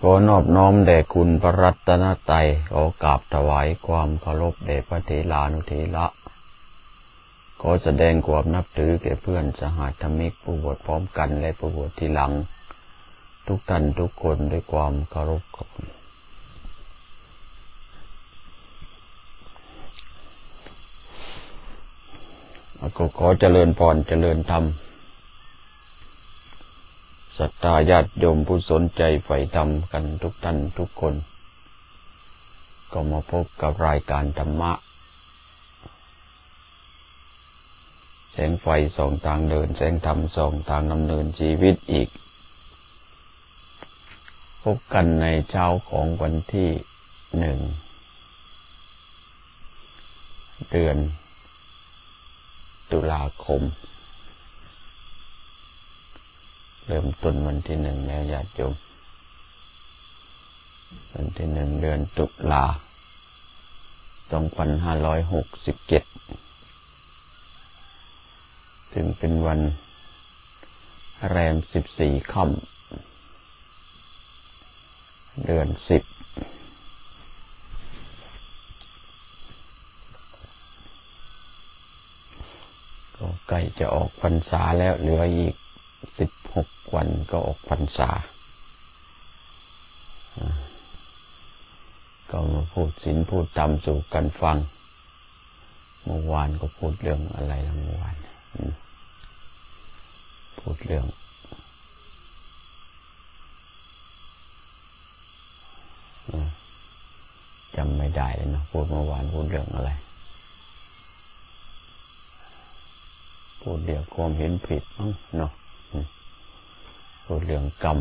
ขอนอบน้อมแด่คุณพระรัตนตรัย ขอกราบถวายความเคารพแด่พระเถรานุเถระขอแสดงความนับถือแก่เพื่อนสหธรรมิกผู้บวชพร้อมกันและผู้บวชทีหลังทุกท่านทุกคนด้วยความเคารพครับก็ขอเจริญพรเจริญธรรมศรัทธาญาติโยมผู้สนใจใฝ่ธรรมกันทุกท่านทุกคนก็มาพบกับรายการธรรมะแสงไฟส่องทางเดินแสงธรรมส่องทางดำเนินชีวิตอีกพบกันในเช้าของวันที่1เดือนตุลาคมเริ่มต้นวันที่1แล้วญาติโยมวันที่1เดือนตุลา2567ถึงเป็นวันแรม14ค่ำเดือน10ใกล้จะออกพรรษาแล้วเหลืออีก16วันก็ออกพรรษาก็มาพูดศีลพูดธรรมสู่กันฟังเมื่อวานก็พูดเรื่องอะไรเมื่อวานพูดเรื่องจำไม่ได้เลยนะพูดเมื่อวานพูดเรื่องอะไรพูดเรื่องความเห็นผิดเนาะพูดเรื่องกรรม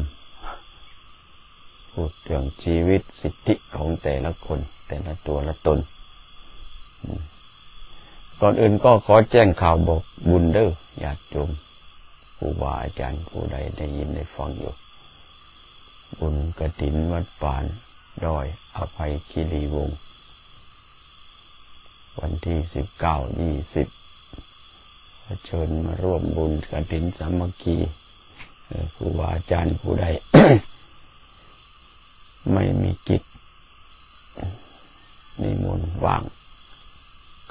พูดเรื่องชีวิตสิทธิของแต่ละคนแต่ละตัวละตนก่อนอื่นก็ขอแจ้งข่าวบอกบุญเด้อญาติโยมครูบาอาจารย์ผู้ใดได้ยินได้ฟังอยู่บุญกฐินวัดป่านดอยอภัยคีรีวงศ์วันที่19-20เชิญมาร่วมบุญกฐินสามัคคีครูบาอาจารย์ผู้ใด ไม่มีกิจนิมนต์ว่าง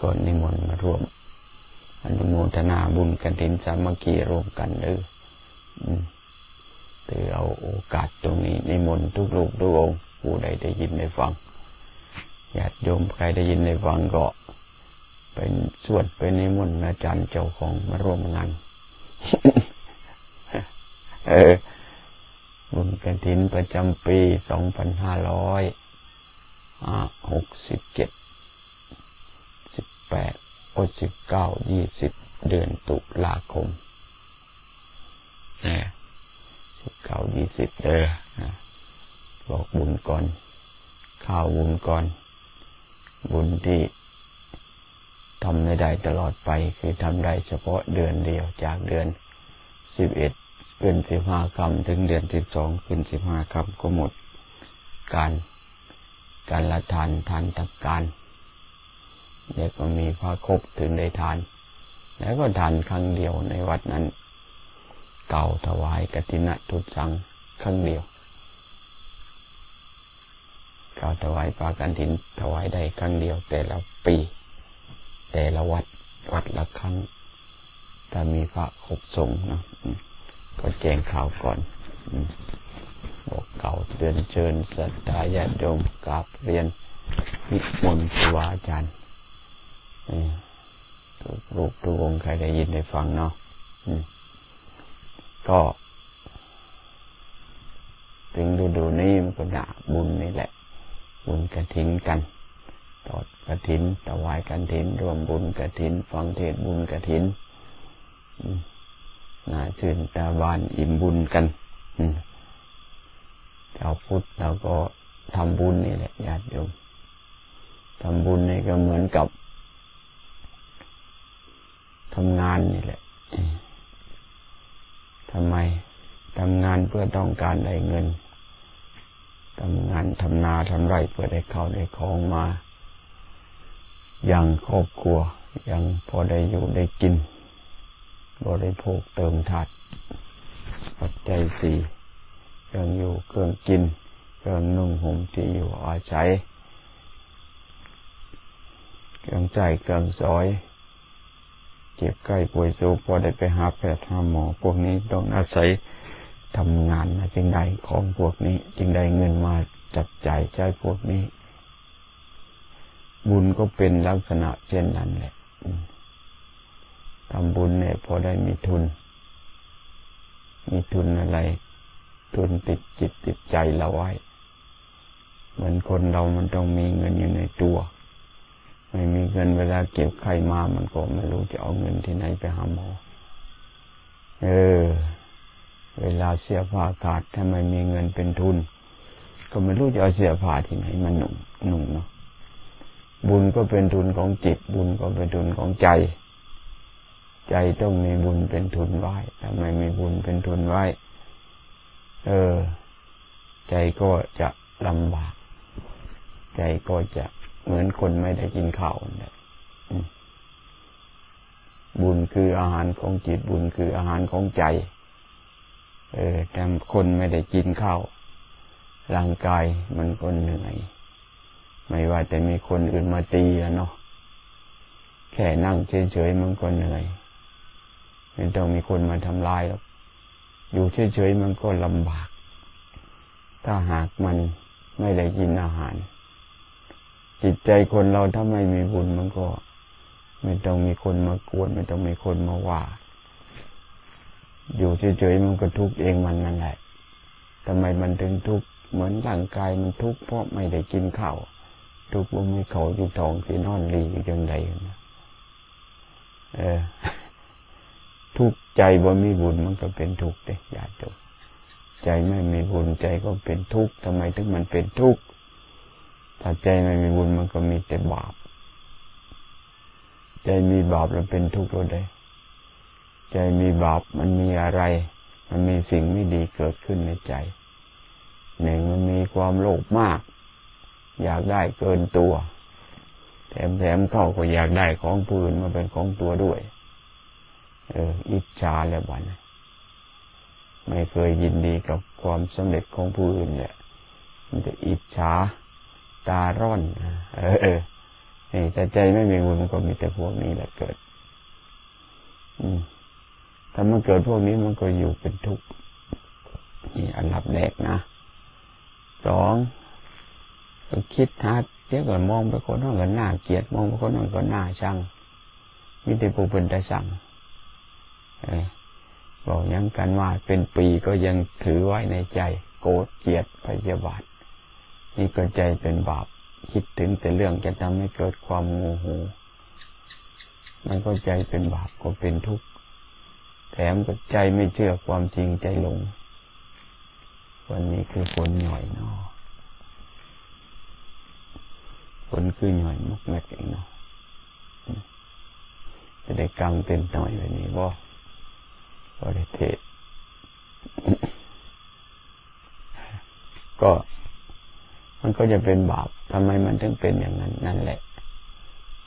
ก็นิมนต์มาร่วมอนุโมทนาบุญกฐินสามัคคีร่วมกันเด้อถือเอาโอกาสตรงนี้นิมนต์ทุกลูกทุกองค์ผู้ใดได้ยินได้ฟังญาติโยมใครได้ยินได้ฟังก็เป็นสวดเป็นนิมนต์อาจารย์เจ้าของมาร่วมงาน บุญกฐินประจำปี2567 18 19 20เดือนตุลาคม19-20 บอกบุญก่อนข้าวบุญก่อนบุญที่ทำได้ตลอดไปคือทำได้เฉพาะเดือนเดียวจากเดือน11ขึ้น15ค่ำถึงเดือน12ขึ้น15ค่ำก็หมดการละทานตักการแล้วก็มีพระครบถึงได้ทานแล้วก็ทานครั้งเดียวในวัดนั้นเก่าถวายกฐินทุตสังครั้งเดียวเก่าถวายพระกฐินถวายได้ครั้งเดียวแต่ละปีแต่ละวัดละครั้งถ้ามีพระครบสงฆ์นะก็แจ้งข่าวก่อนบอกเก่าเดือนเชิญศรัทธาญาติโยมกราบเรียนนิมนต์ครูบาอาจารย์ลูกทุกองค์ใครได้ยินได้ฟังเนาะก็ถึงดูนี่มันก็หนาบุญนี่แหละบุญกฐินกันตอดกฐินถวายกฐินรวมบุญกฐินฟังเทศบุญกฐินชื่นตาบานอิ่มบุญกันชาวพุทธเราก็ทำบุญนี่แหละญาติโยมทำบุญนี่ก็เหมือนกับทำงานนี่แหละทำไมทำงานเพื่อต้องการได้เงินทำงานทำนาทำไร่เพื่อได้ข้าวได้ของมายังครอบครัวยังพอได้อยู่ได้กินบริโภคเติมถาดปัจจัย4เครื่องอยู่เครื่องกิน เครื่องนุ่งห่มที่อยู่อาศัยเครื่องใจเครื่องซอยเจ็บใกล้ป่วยสูบพอได้ไปหาแพทย์หาหมอพวกนี้ต้องอาศัยทำงานจึงได้ของพวกนี้จึงได้เงินมาจับจ่ายใช้พวกนี้บุญก็เป็นลักษณะเช่นนั้นแหละทำบุญเนี่ยพอได้มีทุนอะไรทุนติดจิตติดใจเราไว้เหมือนคนเรามันต้องมีเงินอยู่ในตัวไม่มีเงินเวลาเก็บไข้มามันก็ไม่รู้จะเอาเงินที่ไหนไปหาหมอเวลาเสียผ้าขาดถ้าไม่มีเงินเป็นทุนก็ไม่รู้จะเอาเสียผ้าที่ไหนมาหนุ่มเนาะบุญก็เป็นทุนของจิตบุญก็เป็นทุนของใจใจต้องมีบุญเป็นทุนไว้ถ้าไม่มีบุญเป็นทุนไว้ใจก็จะลำบากใจก็จะเหมือนคนไม่ได้กินข้าวนะบุญคืออาหารของจิตบุญคืออาหารของใจแต่คนไม่ได้กินข้าวร่างกายมันก็เหนื่อยไม่ว่าแต่มีคนอื่นมาตีแล้วเนาะแค่นั่งเฉยๆมันก็เหนื่อยไม่ต้องมีคนมาทำลายหรอกอยู่เฉยๆมันก็ลำบากถ้าหากมันไม่ได้กินอาหารจิตใจคนเราถ้าไม่มีบุญมันก็ไม่ต้องมีคนมากวนไม่ต้องมีคนมาว่าอยู่เฉยๆมันก็ทุกข์เองมันนั่นแหละทำไมมันถึงทุกข์เหมือนร่างกายมันทุกข์เพราะไม่ได้กินข้าวทุกข์เพราะไม่เขาอยู่ท้องที่นอนรีอยู่ยังไงนะทุกข์ใจบ่มีบุญมันก็เป็นทุกข์เด้อย่าจบใจไม่มีบุญใจก็เป็นทุกข์ทำไมถึงมันเป็นทุกข์ถ้าใจไม่มีบุญมันก็มีแต่บาปใจมีบาปแล้วเป็นทุกข์เราได้ใจมีบาปมันมีอะไรมันมีสิ่งไม่ดีเกิดขึ้นในใจหนึ่งมันมีความโลภมากอยากได้เกินตัวแถมเข้าก็อยากได้ของผู้อื่นมาเป็นของตัวด้วยอิจฉาแล้วบ้านะไม่เคยยินดีกับความสำเร็จของผู้อื่นเนี่ยมันจะอิจฉาตาร้อนนี่แต่ใจไม่มีบุญมันก็มีแต่พวกนี้แหละเกิดถ้ามันเกิดพวกนี้มันก็อยู่เป็นทุกข์นี่อันดับแรกนะสองก็คิดหาเดี๋ยวก่อนมองไปคนนั้นก็น่าเกลียดมองไปคนนั้นก็น่าชังมิได้ผู้เป็นแต่ชังบอกยังกันว่าเป็นปีก็ยังถือไว้ในใจโกรธเกลียดพยาบาทนี่ก็ใจเป็นบาปคิดถึงแต่เรื่องจะทำให้เกิดความโมโหมันก็ใจเป็นบาปก็เป็นทุกข์แถมก็ใจไม่เชื่อความจริงใจหลงวันนี้คือผลหน่อยเนาะผลคือหน่อยมุกแม็กเองเนาะจะได้กลางเป็นหน่อยวันนี้บ่ก็ได้เทศก็มันก็จะเป็นบาปทำไมมันถึงเป็นอย่างนั้นนั่นแหละ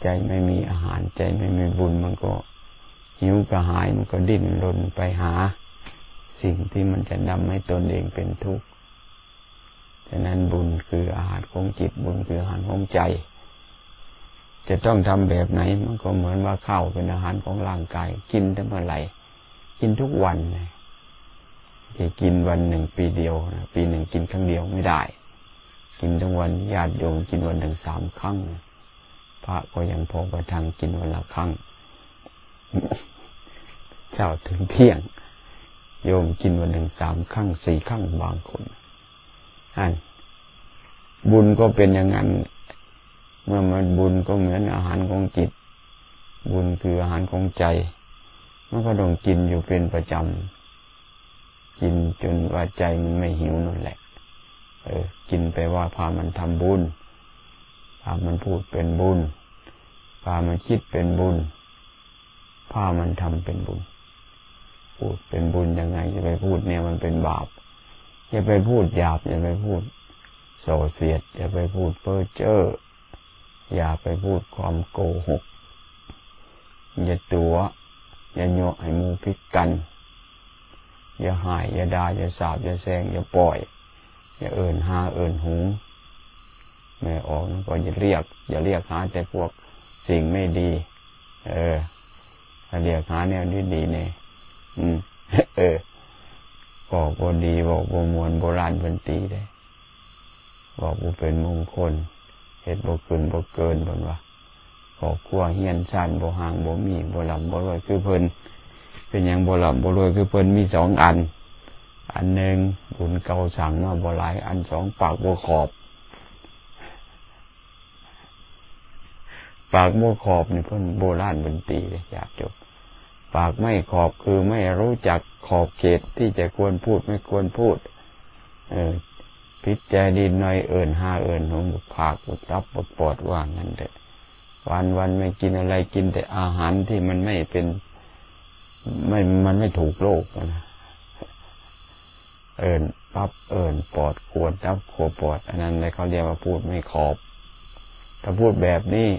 ใจไม่มีอาหารใจไม่มีบุญมันก็หิวกระหายมันก็ดิ้นรนไปหาสิ่งที่มันจะนำให้ตนเองเป็นทุกข์ฉะนั้นบุญคืออาหารของจิตบุญคืออาหารของใจจะต้องทำแบบไหนมันก็เหมือนว่าข้าวเป็นอาหารของร่างกายกินแต่เมื่อไหร่กินทุกวันจะกินวันหนึ่งปีเดียวนะปีหนึ่งกินครั้งเดียวไม่ได้กินทั้งวันญาติโยมกินวันถึง3 ครั้งพระก็ยังพอประทังกินวันละครั้งเช้าถึงเที่ยงโยมกินวันหนึ่ง3 ครั้ง4 ครั้งบางคนนั่นบุญก็เป็นอย่างนั้นเมื่อมันบุญก็เหมือนอาหารของจิตบุญคืออาหารของใจมันก็ต้องกินอยู่เป็นประจำกินจนว่าใจมันไม่หิวนั่นแหละกินไปว่าพามันทำบุญพามันพูดเป็นบุญพามันคิดเป็นบุญพามันทำเป็นบุญพูดเป็นบุญยังไงจะไปพูดเนี่ยมันเป็นบาปอย่าไปพูดหยาบอย่าไปพูดโสเสียดอย่าไปพูดเพ้อเจ้ออย่าไปพูดความโกหกอย่าตัวอย่าโยกให้มูพิกันอย่าหายอย่าด่าอย่าสาบอย่าแซงอย่าปล่อย อย่าเอิญหาเอิญหูไม่ออกก็อย่าเรียกหาแต่พวกสิ่งไม่ดีถ้าเรียกหาแนวที่ดีเนี่ยบอกว่าดีบอกว่ามวลโบราณบันตีได้บอกว่าเป็นมงคลเหตุบ่เกินบนว่าขอขั้วเฮียนสั้นบ่ห่างบ่มีบ่หล่ำบ่รวยคือเพิ่นเป็นอย่างบ่หล่ำบ่รวยคือเพิ่นมีสองอันอันหนึ่งบุญเก่าสั่งมาบ่หลายอันสองปากบ่ขอบปากบ่ขอบนี่เพิ่นโบราณบันตีเลยอยากจบปากไม่ขอบคือไม่รู้จักขอบเขตที่จะควรพูดไม่ควรพูดพิจารณาหน่อยเอิญห้าเอิญหงบุกผากบุกตับบุกปอดว่างั้นเถอะวันไม่กินอะไรกินแต่อาหารที่มันไม่เป็นมันไม่ถูกโลกนะเอิญปั๊บเอิญปอดขวดตับขวดปอดอันนั้นเลยเขาเรียกว่าพูดไม่ขอบถ้าพูดแบบนี้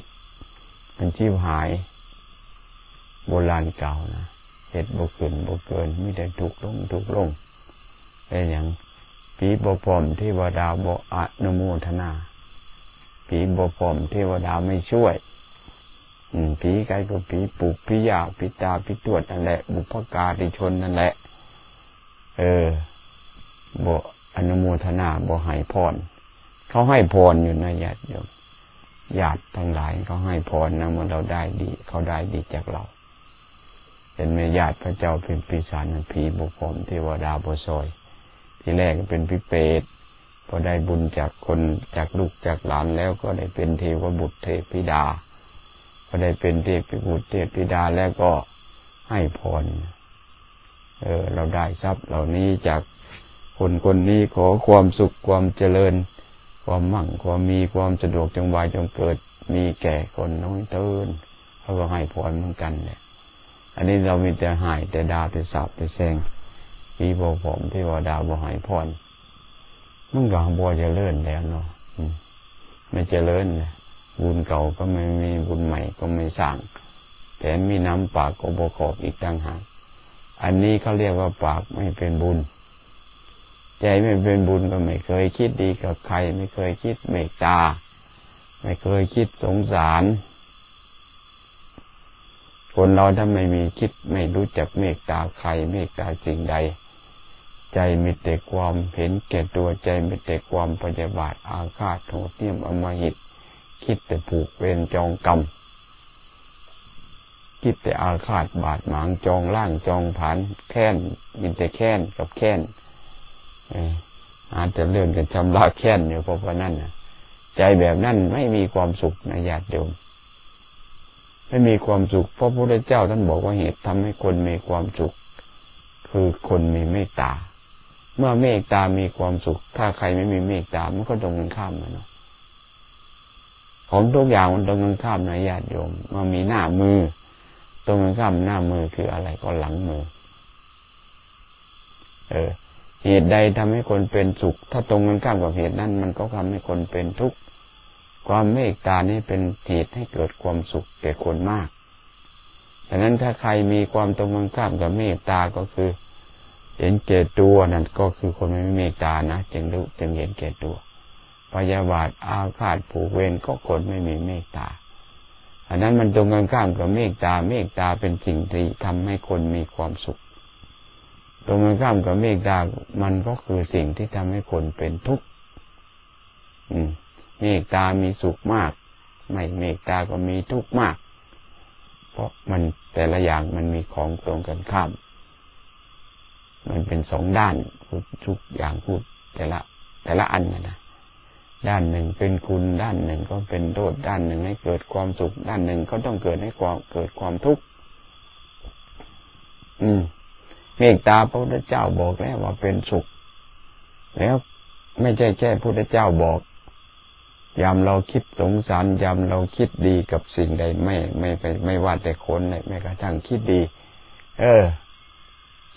มันชีพหายโบราณเก่านะเหตุบ่เกินไม่ได้ถูกลงเป็นอย่างผีบ่พร้อมเทวดาบ่อนุโมทนาผีบ่พร้อมเทวดาไม่ช่วยผีกายก็ผีปุกผียาผีตาผีตรวจนั่นแหละบุพการิชนนั่นแหละบ่อนุโมทนาบ่ให้พรเขาให้พรอยู่นะญาติทั้งหลายเขาให้พรนะเมื่อเราได้ดีเขาได้ดีจากเราเห็นไหมญาติพระเจ้าเป็นปีศาจนั่นผีบ่พร้อมเทวดาบ่ซอยที่แรกเป็นพิเปตพอได้บุญจากคนจากลูกจากหลานแล้วก็ได้เป็นเทวบุตรเทพธิดาพอได้เป็นเทพบุตรเทพธิดาแล้วก็ให้พรเราได้ทรัพย์เหล่านี้จากคนคนนี้ขอความสุขความเจริญความมั่งความมีความสะดวกจงวายจงเกิดมีแก่คนน้อยเตินเขาก็ให้พรเหมือนกันเนี่ยอันนี้เรามีแต่ให้แต่ดาแต่สาบแต่แซงปีบ่พร้อมเทวดาบ่ให้พรมันก็บ่เจริญแล้วเนาะไม่เจริญนะบุญเก่าก็ไม่มีบุญใหม่ก็ไม่สร้างแถมมีน้ำปากก็บ่ขอบอีกต่างหากอันนี้เขาเรียกว่าปากไม่เป็นบุญใจไม่เป็นบุญก็ไม่เคยคิดดีกับใครไม่เคยคิดเมตตาไม่เคยคิดสงสารคนเราถ้าไม่มีคิดไม่รู้จักเมตตาใครเมตตาสิ่งใดใจมีแต่ความเห็นแก่ตัวใจมีแต่ความพยาบาทอาฆาตโหดเหี้ยมอำมหิตคิดแต่ผูกเวรจองกรรมคิดแต่อาฆาตบาดหมางจองล่างจองผานแค้นมีแต่แค้นกับแค้นอาจจะเรื่องกันชำระแค้นอยู่เพราะว่านั่นนะใจแบบนั้นไม่มีความสุขนะญาติโยมไม่มีความสุขเพราะพระพุทธเจ้าท่านบอกว่าเหตุทำให้คนมีความสุขคือคนมีเมตตาเมื่อเมตตามีความสุขถ้าใครไม่มีเมตตามันก็ตรงกันข้ามเลยเนาะของทุกอย่างมันตรงกันข้ามนะญาติโยมมันมีหน้ามือตรงกันข้ามหน้ามือคืออะไรก็หลังมือเหตุใดทำให้คนเป็นสุขถ้าตรงกันข้ามกับเหตุนั้นมันก็ทำให้คนเป็นทุกข์ความเมตตานี้เป็นเหตุให้เกิดความสุขแก่คนมากดังนั้นถ้าใครมีความตรงกันข้ามกับเมตตาก็คือเห็นแก่ตัวนั่นก็คือคนไม่มีเมตตานะจึงเห็นแก่ตัวพยาบาทอาฆาตผูกเวรก็คนไม่มีเมตตาดังนั้นมันตรงกันข้ามกับเมตตาเมตตาเป็นสิ่งที่ทำให้คนมีความสุขตรงกันข้ามกับเมตตามันก็คือสิ่งที่ทำให้คนเป็นทุกข์เมตตามีสุขมากไม่เมตตาก็มีทุกข์มากเพราะมันแต่ละอย่างมันมีของตรงกันข้ามมันเป็นสองด้านทุกอย่างพูดแต่ละอันนะด้านหนึ่งเป็นคุณด้านหนึ่งก็เป็นโทษด้านหนึ่งให้เกิดความสุขด้านหนึ่งก็ต้องเกิดความทุกข์เมตตาพระพุทธเจ้าบอกแล้วว่าเป็นสุขแล้วไม่ใช่แค่พระพุทธเจ้าบอกยามเราคิดสงสารยามเราคิดดีกับสิ่งใดไม่ว่าแต่คนเลยแม้กระทั่งคิดดี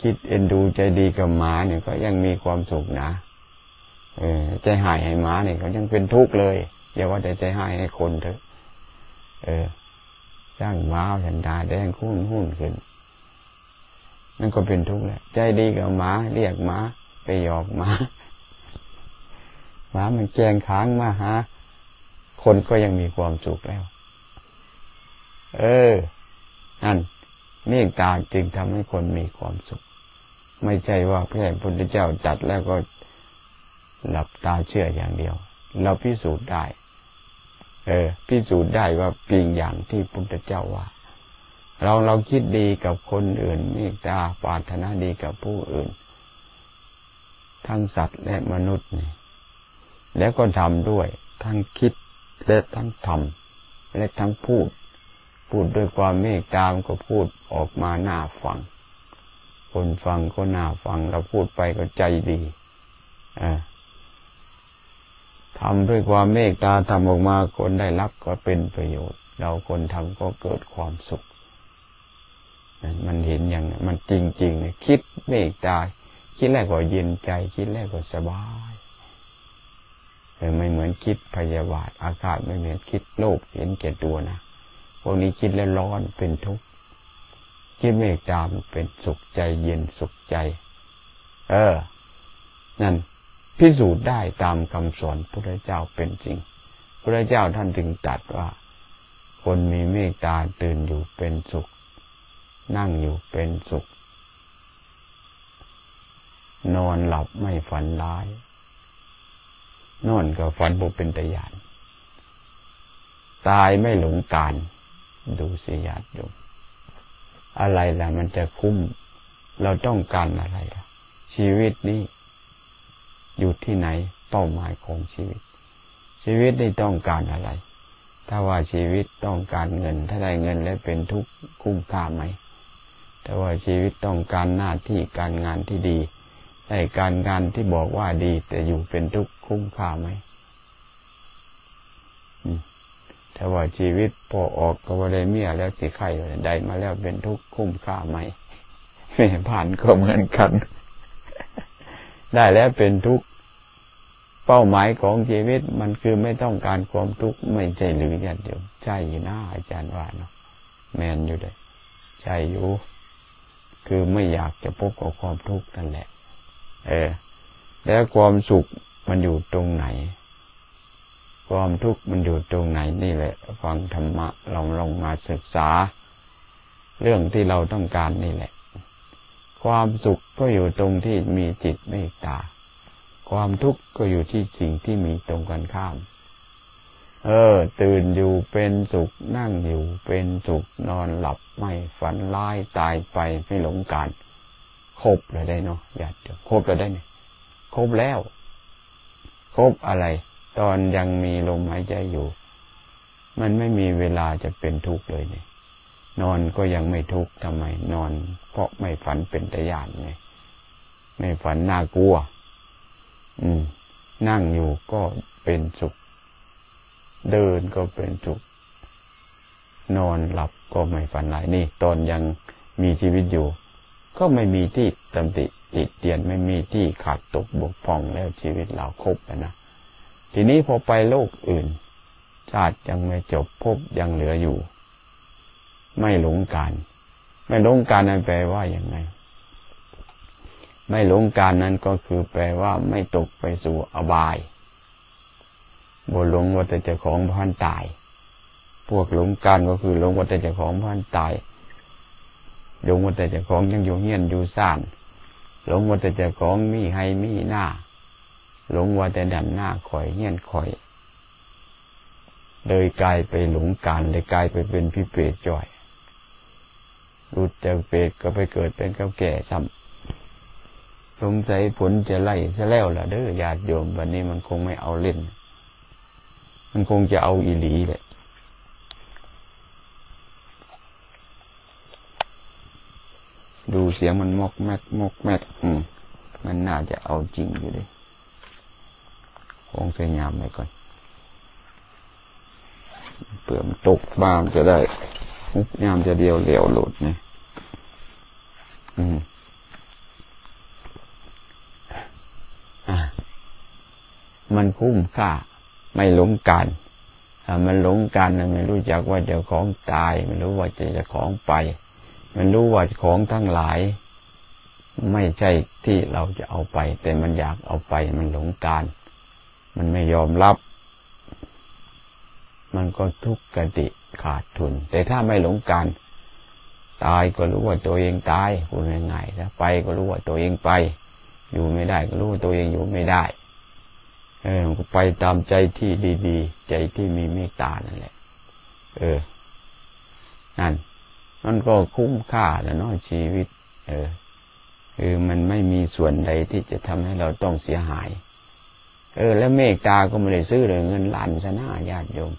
คิดเอ็นดูใจดีกับหมาเนี่ยก็ยังมีความสุขนะใจหายให้หมาเนี่ยก็ยังเป็นทุกข์เลยอย่าว่าแต่ใจหายให้คนเถอะจ้างหมาฉันดาแดงหุ้นขึ้นนั่นก็เป็นทุกข์แหละใจดีกับหมาเรียกหมาไปหยอกหมา หมามันแกงค้างมาหาคนก็ยังมีความสุขแล้วนั่นเมตตาจึงทำให้คนมีความสุขไม่ใช่ว่าพระพุทธเจ้าตัดแล้วก็หลับตาเชื่ออย่างเดียวเราพิสูจน์ได้พิสูจน์ได้ว่าจริงอย่างที่พุทธเจ้าว่าเราคิดดีกับคนอื่นเมตตาปรารถนาดีกับผู้อื่นทั้งสัตว์และมนุษย์นี่แล้วก็ทำด้วยทั้งคิดและทั้งทำและทั้งพูดด้วยความเมตตาก็พูดออกมาน่าฟังคนฟังก็น่าฟังเราพูดไปก็ใจดีทำด้วยความเมตตาทำออกมาคนได้รับก็เป็นประโยชน์เราคนทำก็เกิดความสุขมันเห็นอย่างนั้นมันจริงๆเนี่ยคิดเมตตาคิดแรกก็เย็นใจคิดแรกก็สบายไม่เหมือนคิดพยาบาทอากาศไม่เหมือนคิดโลภเห็นแก่ตัวนะพวกนี้คิดแล้วร้อนเป็นทุกข์คิดเมตตาเป็นสุขใจเย็นสุขใจนั่นพิสูจน์ได้ตามคำสอนพระเจ้าเป็นจริงพระเจ้าท่านจึงตรัสว่าคนมีเมตตาตื่นอยู่เป็นสุขนั่งอยู่เป็นสุขนอนหลับไม่ฝันร้ายนอนก็ฝันบ่เป็นตาย้านตายไม่หลงกาลดูสิญาติโยมอะไรล่ะมันจะคุ้มเราต้องการอะไรล่ะชีวิตนี้อยู่ที่ไหนเป้าหมายของชีวิตชีวิตนี้ต้องการอะไรถ้าว่าชีวิตต้องการเงินถ้าได้เงินแล้วเป็นทุกข์คุ้มค่าไหมแต่ว่าชีวิตต้องการหน้าที่การงานที่ดีได้การงานที่บอกว่าดีแต่อยู่เป็นทุกข์คุ้มค่าไหมแต่ว่าชีวิตพอออกก็ว่าได้เมียแล้วสิไข่ได้มาแล้วเป็นทุกข์คุ้มค่าไหมไม่ผ่านก็เหมือนกันได้แล้วเป็นทุกข์เป้าหมายของชีวิตมันคือไม่ต้องการความทุกข์ไม่ใช่หรือญาติโยมใช่อยู่นะอาจารย์ว่าเนาะแมนอยู่เลยใช่อยู่คือไม่อยากจะพบกับความทุกข์นั่นแหละแล้วความสุขมันอยู่ตรงไหนความทุกข์มันอยู่ตรงไหนนี่แหละฟังธรรมะเราลงมาศึกษาเรื่องที่เราต้องการนี่แหละความสุขก็อยู่ตรงที่มีจิตเมตตาความทุกข์ก็อยู่ที่สิ่งที่มีตรงกันข้ามตื่นอยู่เป็นสุขนั่งอยู่เป็นสุขนอนหลับไม่ฝันร้ายตายไปไม่หลงกาลครบเลยได้เนาะญาติครบเลยได้เนี่ยครบแล้วครบอะไรตอนยังมีลมหายใจอยู่มันไม่มีเวลาจะเป็นทุกข์เลยเนี่ยนอนก็ยังไม่ทุกข์ทำไมนอนเพราะไม่ฝันเป็นตาย้านไงไม่ฝันน่ากลัวนั่งอยู่ก็เป็นสุขเดินก็เป็นสุขนอนหลับก็ไม่ฝันร้ายนี่ตอนยังมีชีวิตอยู่ก็ไม่มีที่ตำหนิติเตียนไม่มีที่ขาดตกบกพร่องแล้วชีวิตเราครบแล้วนะทีนี้พอไปโลกอื่นชาติยังไม่จบภพยังเหลืออยู่ไม่หลงกาลไม่หลงกาลนั้นแปลว่าอย่างไงไม่หลงกาลนั้นก็คือแปลว่าไม่ตกไปสู่อบายบ่หลงว่าแต่เจ้าของพันตายพวกหลงกาลก็คือหลงว่าแต่เจ้าของพันตายหลงว่าแต่เจ้าของยังอยู่เฮี้ยนอยู่ซ่านหลงว่าแต่เจ้าของมีให้มีหน้าหลงว่าแต่ดันหน้าคอยเฮี้ยนคอยเลยกลายไปหลงกาลเลยกลายไปเป็นพิเปตจ่อยรุดจากเปตก็ไปเกิดเป็นเก่าแก่ซ้ำสงสัยฝนจะไล่ซะแล้วล่ะเด้อญาติโยมวันนี้มันคงไม่เอาเล่นมันคงจะเอาอีหลีแหละดูเสียงมันมอกแมกมอกแมกมันน่าจะเอาจริงอยู่ดิคงสยามไปก่อนเปลือมตกบามจะได้มุกยามจะเดียวเหลวหลุดเนี่ยมันคุ้มค่าไม่หลงกาลมันหลงกาลไม่รู้จักว่าเจ้าของตายไม่รู้ว่าเจ้าของไปมันรู้ว่าของทั้งหลายไม่ใช่ที่เราจะเอาไปแต่มันอยากเอาไปมันหลงกาล มันไม่ยอมรับมันก็ทุกข์กระดิขาดทุนแต่ถ้าไม่หลงการตายก็รู้ว่าตัวเองตายคุณยังไงถ้าไปก็รู้ว่าตัวเองไปอยู่ไม่ได้ก็รู้ว่าตัวเองอยู่ไม่ได้มันก็ไปตามใจที่ดีๆใจที่มีเมตตานั่นแหละนั่นมันก็คุ้มค่าแล้วเนาะชีวิตคือมันไม่มีส่วนใดที่จะทำให้เราต้องเสียหายแล้วเมตตาก็ไม่ได้ซื้อเลยเงินล้านซะนะญาติโยม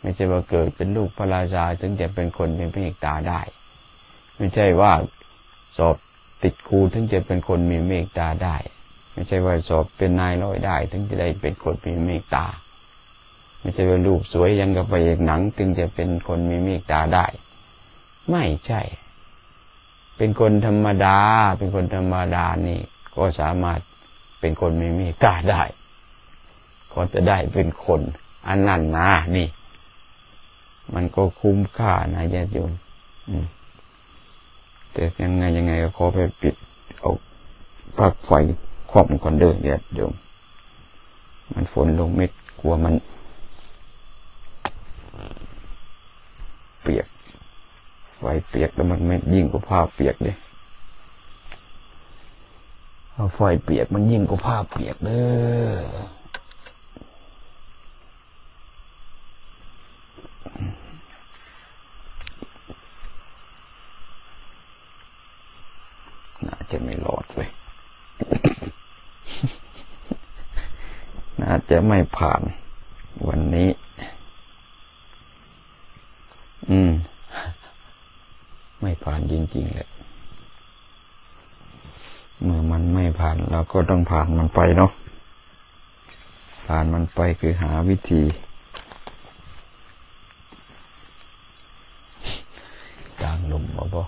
ไม่ใช่ว่าเกิดเป็นลูกพระราชาถึงจะเป็นคนมีเมตตาได้ไม่ใช่ว่าสอบติดครูถึงจะเป็นคนมีเมตตาได้ไม่ใช่ว่าสอบเป็นนายร้อยได้ถึงจะได้เป็นคนมีเมตตาไม่ใช่ว่ารูปสวยยังกับไปเอกหนังถึงจะเป็นคนมีเมตตาได้ไม่ใช่เป็นคนธรรมดาเป็นคนธรรมดานี่ก็สามารถเป็นคนมีเมตตาได้ก็จะได้เป็นคนอันนั้นนะนี่มันก็คุ้มค่านะญาติโยมแต่ยังไงก็ขอไปปิดเอาปลั๊กไฟครอบก่อนเด้อญาติโยมมันฝนลงเม็ดกลัวมันเปียกไฟเปียกแล้วมันไม่ยิ่งกว่าผ้าเปียกเลยไฟเปียกมันยิ่งกว่าผ้าเปียกเด้อน่าจะไม่รอดเลย น่าจะไม่ผ่านวันนี้ไม่ผ่านจริงๆเลยเมื่อมันไม่ผ่านเราก็ต้องผ่านมันไปเนาะผ่านมันไปคือหาวิธีกลางลมบ่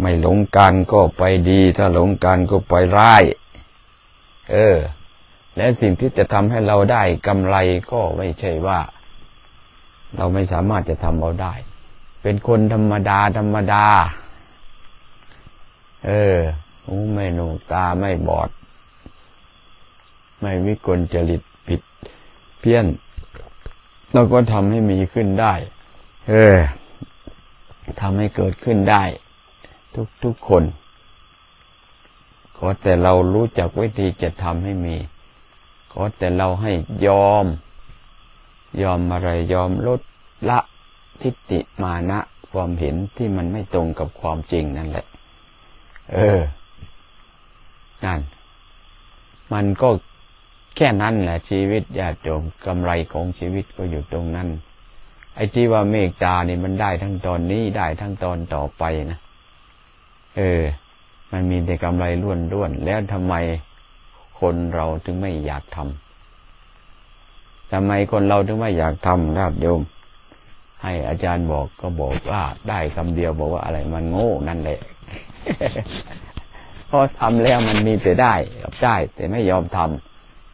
ไม่หลงกันก็ไปดีถ้าหลงกันก็ไปร้ายและสิ่งที่จะทำให้เราได้กำไรก็ไม่ใช่ว่าเราไม่สามารถจะทำเอาได้เป็นคนธรรมดาธรรมดาไม่หนูตาไม่บอดไม่วิกลจริตผิดเพี้ยนเราก็ทำให้มีขึ้นได้ทำให้เกิดขึ้นได้ทุกคนขอแต่เรารู้จักวิธีจะทำให้มีขอแต่เราให้ยอมอะไรยอมลดละทิฏฐิมานะความเห็นที่มันไม่ตรงกับความจริงนั่นแหละนั่นมันก็แค่นั้นแหละชีวิตญาติโยมกำไรของชีวิตก็อยู่ตรงนั้นไอ้ที่ว่าเมตตานี่มันได้ทั้งตอนนี้ได้ทั้งตอนต่อไปนะมันมีแต่กำไรล้วนๆแล้วทำไมคนเราถึงไม่อยากทำทำไมคนเราถึงไม่อยากทำญาติโยมให้อาจารย์บอกก็บอกว่าได้คำเดียวบอกว่าอะไรมันโง่นั่นแหละ พอทำแล้วมันมีแต่ได้กับได้แต่ไม่ยอมท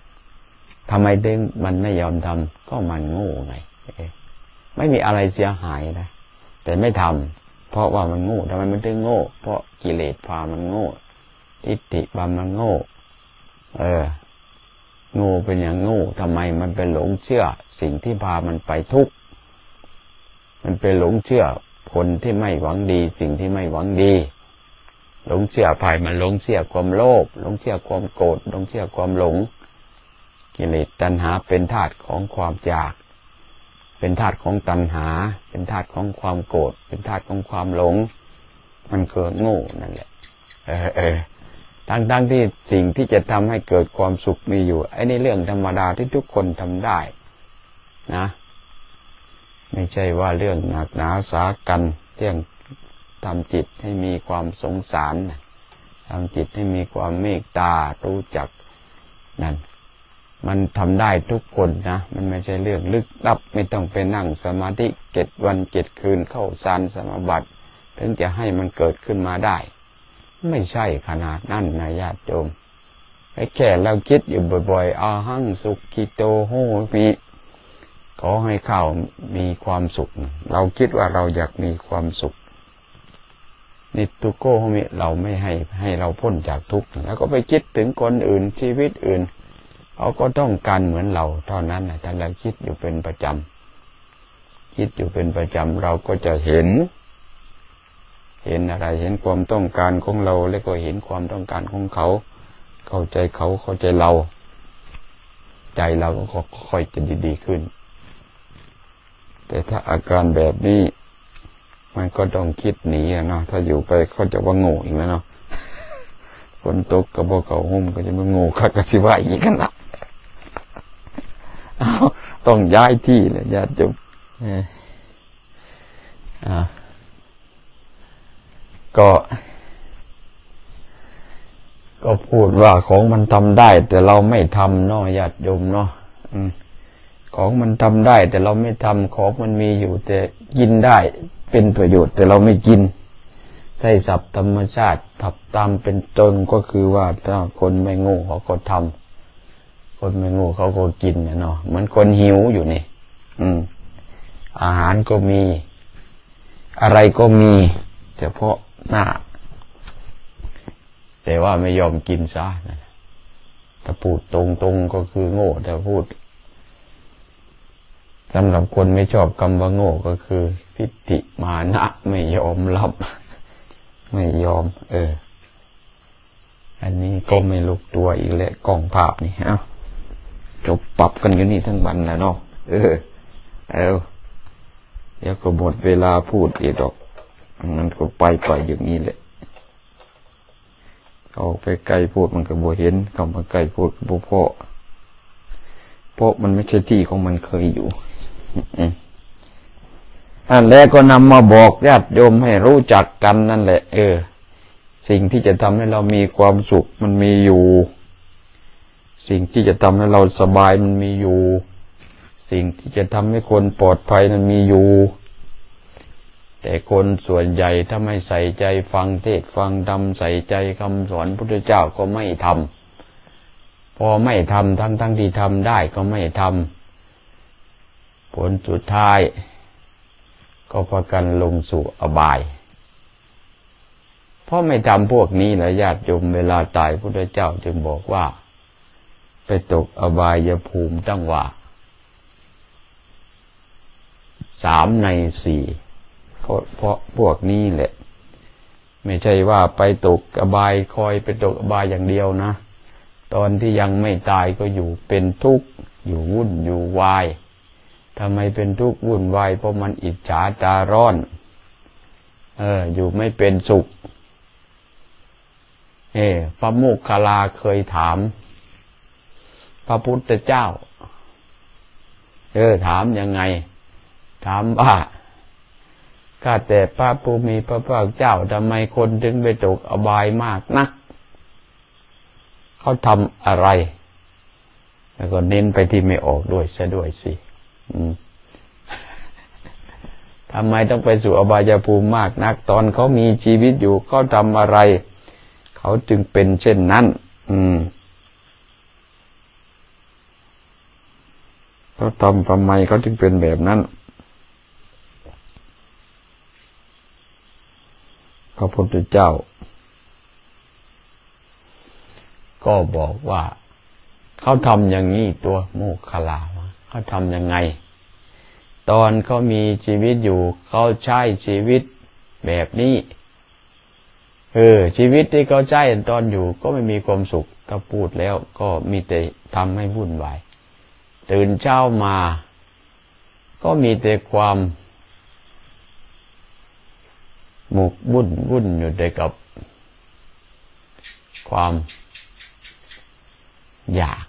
ำทำไมถึงมันไม่ยอมทำก็มันโง่ไงไม่มีอะไรเสียหายนะแต่ไม่ทำเพราะว่ามันโง่ทำไมมันถึงโง่เพราะกิเลสพามันโง่ทิฏฐิพามันโง่โง่เป็นอย่างโง่ทำไมมันไปหลงเชื่อสิ่งที่พามันไปทุกข์มันไปหลงเชื่อคนที่ไม่หวังดีสิ่งที่ไม่หวังดีหลงเชื่อภัยมันหลงเชื่อความโลภหลงเชื่อความโกรธหลงเชื่อความหลงกิเลสตัณหาเป็นธาตุของความอยากเป็นธาตุของตัณหาเป็นธาตุของความโกรธเป็นธาตุของความหลงมันเกิดโง่นั่นแหละทั้งที่สิ่งที่จะทำให้เกิดความสุขมีอยู่ไอ้นี่เรื่องธรรมดาที่ทุกคนทำได้นะไม่ใช่ว่าเรื่องหนักหนาสากันเรื่องทำจิตให้มีความสงสารทำจิตให้มีความเมตตารู้จักนั่นมันทำได้ทุกคนนะมันไม่ใช่เรื่องลึกลับไม่ต้องไปนั่งสมาธิ7 วัน 7 คืนเข้าฌานสมาบัติถึงจะให้มันเกิดขึ้นมาได้ไม่ใช่ขนาดนั้นนะญาติโยมไอ้แค่เราคิดอยู่บ่อยๆอาหังสุขิโตโหมิขอให้ข้ามีความสุขเราคิดว่าเราอยากมีความสุข นิตุโกโฮมิเราไม่ให้เราพ้นจากทุกข์แล้วก็ไปคิดถึงคนอื่นชีวิตอื่นเขาก็ต้องการเหมือนเราเท่านั้นนะถ้าเราคิดอยู่เป็นประจำคิดอยู่เป็นประจำเราก็จะเห็นอะไรเห็นความต้องการของเราแล้วก็เห็นความต้องการของเขาเข้าใจเขาเข้าใจเราใจเราก็ค่อยจะดีขึ้นแต่ถ้าอาการแบบนี้มันก็ต้องคิดหนีอะเนาะถ้าอยู่ไปเขาจะว่าโง่อีกแล้วเนาะคนตกกระบอกเขาห่มก็จะมาโง่คักกระสิว่าอีกกันละต้องย้ายที่เลยญาติโยมก็พูดว่าของมันทำได้แต่เราไม่ทำเนาะญาติโยมเนาะของมันทำได้แต่เราไม่ทำของมันมีอยู่แต่กินได้เป็นประโยชน์แต่เราไม่กินใช่ศัพท์ธรรมชาติทับตามเป็นจนก็คือว่าถ้าคนไม่โง่เขาก็ทำคนไม่โง่เขาก็กินเนาะเหมือนคนหิวอยู่นี่อาหารก็มีอะไรก็มีเฉพาะหน้าแต่ว่าไม่ยอมกินซะถ้าพูดตรงๆก็คือโง่แต่พูดสำหรับคนไม่ชอบคำว่าโง่ก็คือทิฏฐิมานะไม่ยอมรับไม่ยอมอันนี้ก็ไม่ลุกตัวอีกแล้วกล่องภาพนี่ฮะจบปรับกันอยู่นี่ทั้งวันแล้วเนาะเดี๋ยวก็หมดเวลาพูดอีกดอกมันก็ไปอย่างนี้แหละเอาไปไกลพูดมันก็บ่เห็นเข้ามาไกลพูดบ่พอเพราะมันไม่ใช่ที่ของมันเคยอยู่อันแรกก็นำมาบอกญาติโยมให้รู้จักกันนั่นแหละสิ่งที่จะทำให้เรามีความสุขมันมีอยู่สิ่งที่จะทำให้เราสบายมันมีอยู่สิ่งที่จะทำให้คนปลอดภัยมันมีอยู่แต่คนส่วนใหญ่ถ้าไม่ใส่ใจฟังเทศฟังธรรมใส่ใจคำสอนพุทธเจ้าก็ไม่ทำพอไม่ทำทั้งที่ทำได้ก็ไม่ทำผลสุดท้ายก็พากันลงสู่อบายเพราะไม่ทำพวกนี้นะญาติโยมเวลาตายพุทธเจ้าจึงบอกว่าไปตกอบายภูมิตั้งว่า3 ใน 4ก็เพราะพวกนี้แหละไม่ใช่ว่าไปตกอบายคอยไปตกอบายอย่างเดียวนะตอนที่ยังไม่ตายก็อยู่เป็นทุกข์อยู่วุ่นอยู่วายทำไมเป็นทุกข์วุ่นวายเพราะมันอิจฉาตาร้อนอยู่ไม่เป็นสุขพระโมคคัลลาเคยถามพระพุทธเจ้าถามยังไงถามว่าข้าแต่พระผู้มีพระภาคเจ้าทำไมคนถึงไปตกอบายมากนักเขาทำอะไรแล้วก็เน้นไปที่ไม่ออกด้วยซะด้วยสิทำไมต้องไปสู่อบายภูมิมากนักตอนเขามีชีวิตอยู่เขาทำอะไรเขาจึงเป็นเช่นนั้นเขาทำไมเขาจึงเป็นแบบนั้นพระพุทธเจ้าก็บอกว่าเขาทำอย่างนี้ตัวโมคคัลลาเขาทำยังไงตอนเขามีชีวิตอยู่เขาใช้ชีวิตแบบนี้ชีวิตที่เขาใช้ตอนอยู่ก็ไม่มีความสุขถ้าพูดแล้วก็มีแต่ทำให้วุ่นวายตื่นเช้ามาก็มีแต่ความหมกวุ่นอยู่แต่กับความอยาก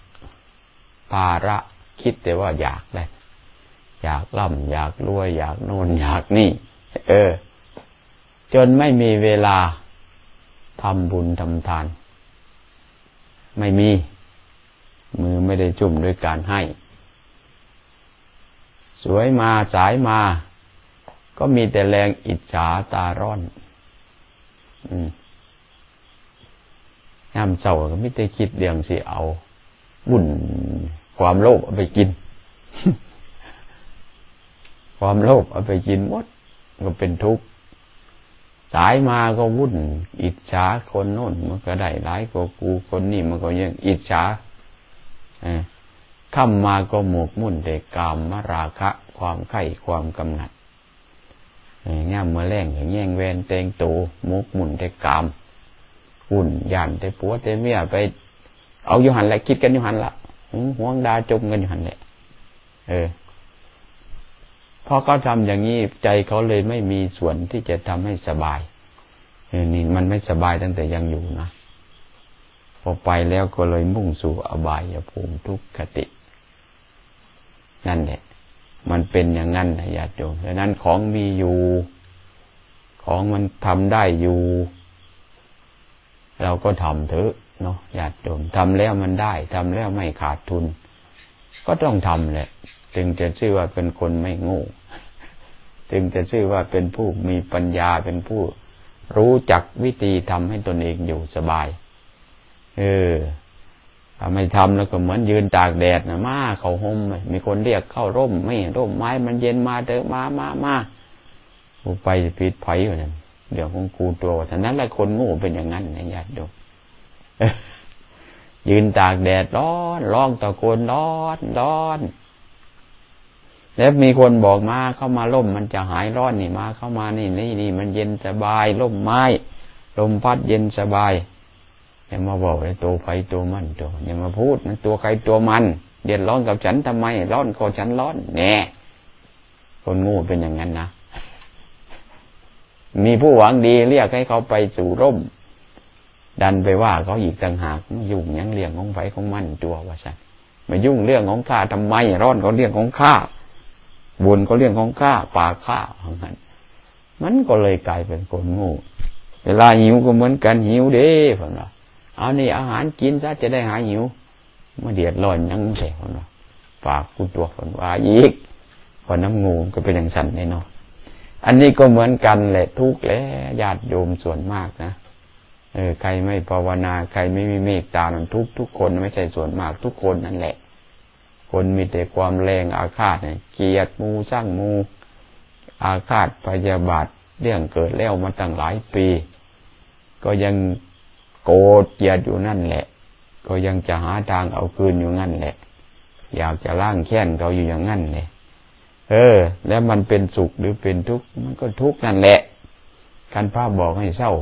ภาระคิดแต่ว่าอยากเลยอยากร่ำอยากรวยอยากโน่นอยากนี่จนไม่มีเวลาทำบุญทำทานไม่มีมือไม่ได้จุ่มด้วยการให้สวยมาสายมาก็มีแต่แรงอิจฉาตาร้อนน้ำเศร้าก็ไม่ได้คิดเรื่องสิเอาบุญความโลภเอาไปกิน ความโลภเอาไปกินหมดก็เป็นทุกข์ สายมาก็วุ่นอิจฉาคนโน่นมันก็ได้ร้ายกว่ากูคนนี่มันก็ยังอิจฉาข้ามมาก็หมกมุ่นแต่กามราคะความไข่ความกำหนัดย่ามเมื่อแรงอย่างแย่งแวนเตงตูหมกมุ่นแต่กามหุ่นยันแต่ปัวแต่เมียไปเอาอยู่หันแหละคิดกันอยู่หันละห่วงดาจมกันอยู่หันแหละพอเขาทำอย่างนี้ใจเขาเลยไม่มีส่วนที่จะทำให้สบายนี่มันไม่สบายตั้งแต่ยังอยู่นะพอไปแล้วก็เลยมุ่งสู่อบายภูมิทุกขตินั่นแหละมันเป็นอย่างนั้นนะญาติโยมดังนั้นของมีอยู่ของมันทำได้อยู่เราก็ทำเถอะเนาะญาติโยมทำแล้วมันได้ทำแล้วไม่ขาดทุนก็ต้องทำแหละจึงจะชื่อว่าเป็นคนไม่โง่จึงจะชื่อว่าเป็นผู้มีปัญญาเป็นผู้รู้จักวิธีทำให้ตนเองอยู่สบายถ้าไม่ทำแล้วก็เหมือนยืนตากแดดนะมาเขาห่มมีคนเรียกเข้าร่มไม่ร่มไม้มันเย็นมาเถอะมากูไปปิดไผ่อยู่นั่นเดี๋ยวของกูตัวฉะนั้นแหละคนโง่เป็นอย่างนั้นนะญาติโยมยืนตากแดดร้อนร้องตะโกนร้อนแล้วมีคนบอกมาเข้ามาล่มมันจะหายร้อนนี่มาเข้ามานี่มันเย็นสบายล่มไม้ลมพัดเย็นสบายอย่ามาบอกเลยตัวไฟตัวมันตัวอย่ามาพูดนะตัวใครตัวมันเดือดร้อนกับฉันทำไมร้อนก็ฉันร้อนแน่คนโง่เป็นอย่างนั้นนะมีผู้หวังดีเรียกให้เขาไปสู่ร่มดันไปว่าเขาอีกต่างหากยุ่งยังเรื่องของไฟของมันตัวว่าฉันมายุ่งเรื่องของข้าทำไมร้อนก็เรื่องของข้าบุญก็เรื่องของข้าป่าข้าของนั้นมันก็เลยกลายเป็นคนโง่เวลาหิวก็เหมือนกันหิวเด้ผมว่าเอานี่อาหารกินซะจะได้หายหิวมาเดือดร้อนยังแสบผมว่าปากกูตัวผมว่าอีกพอน้ำงูก็เป็นอย่างฉันแน่นอนอันนี้ก็เหมือนกันแหละทุกข์และญาติโยมส่วนมากนะใครไม่ภาวนาใครไม่มีเมตตานั้นทุกคนไม่ใช่ส่วนมากทุกคนนั่นแหละคนมีแต่ความแรงอาฆาตเนี่ยเกลียดมูสร้างมูอาฆาตพยาบาทเรื่องเกิดแล้วมาตั้งหลายปีก็ยังโกรธเกลียดอยู่นั่นแหละก็ยังจะหาทางเอาคืนอยู่งั้นแหละอยากจะล้างแค้นเราอยู่อย่างนั้นเลยแล้วมันเป็นสุขหรือเป็นทุกข์มันก็ทุกข์นั่นแหละการพระบอกให้เศร้า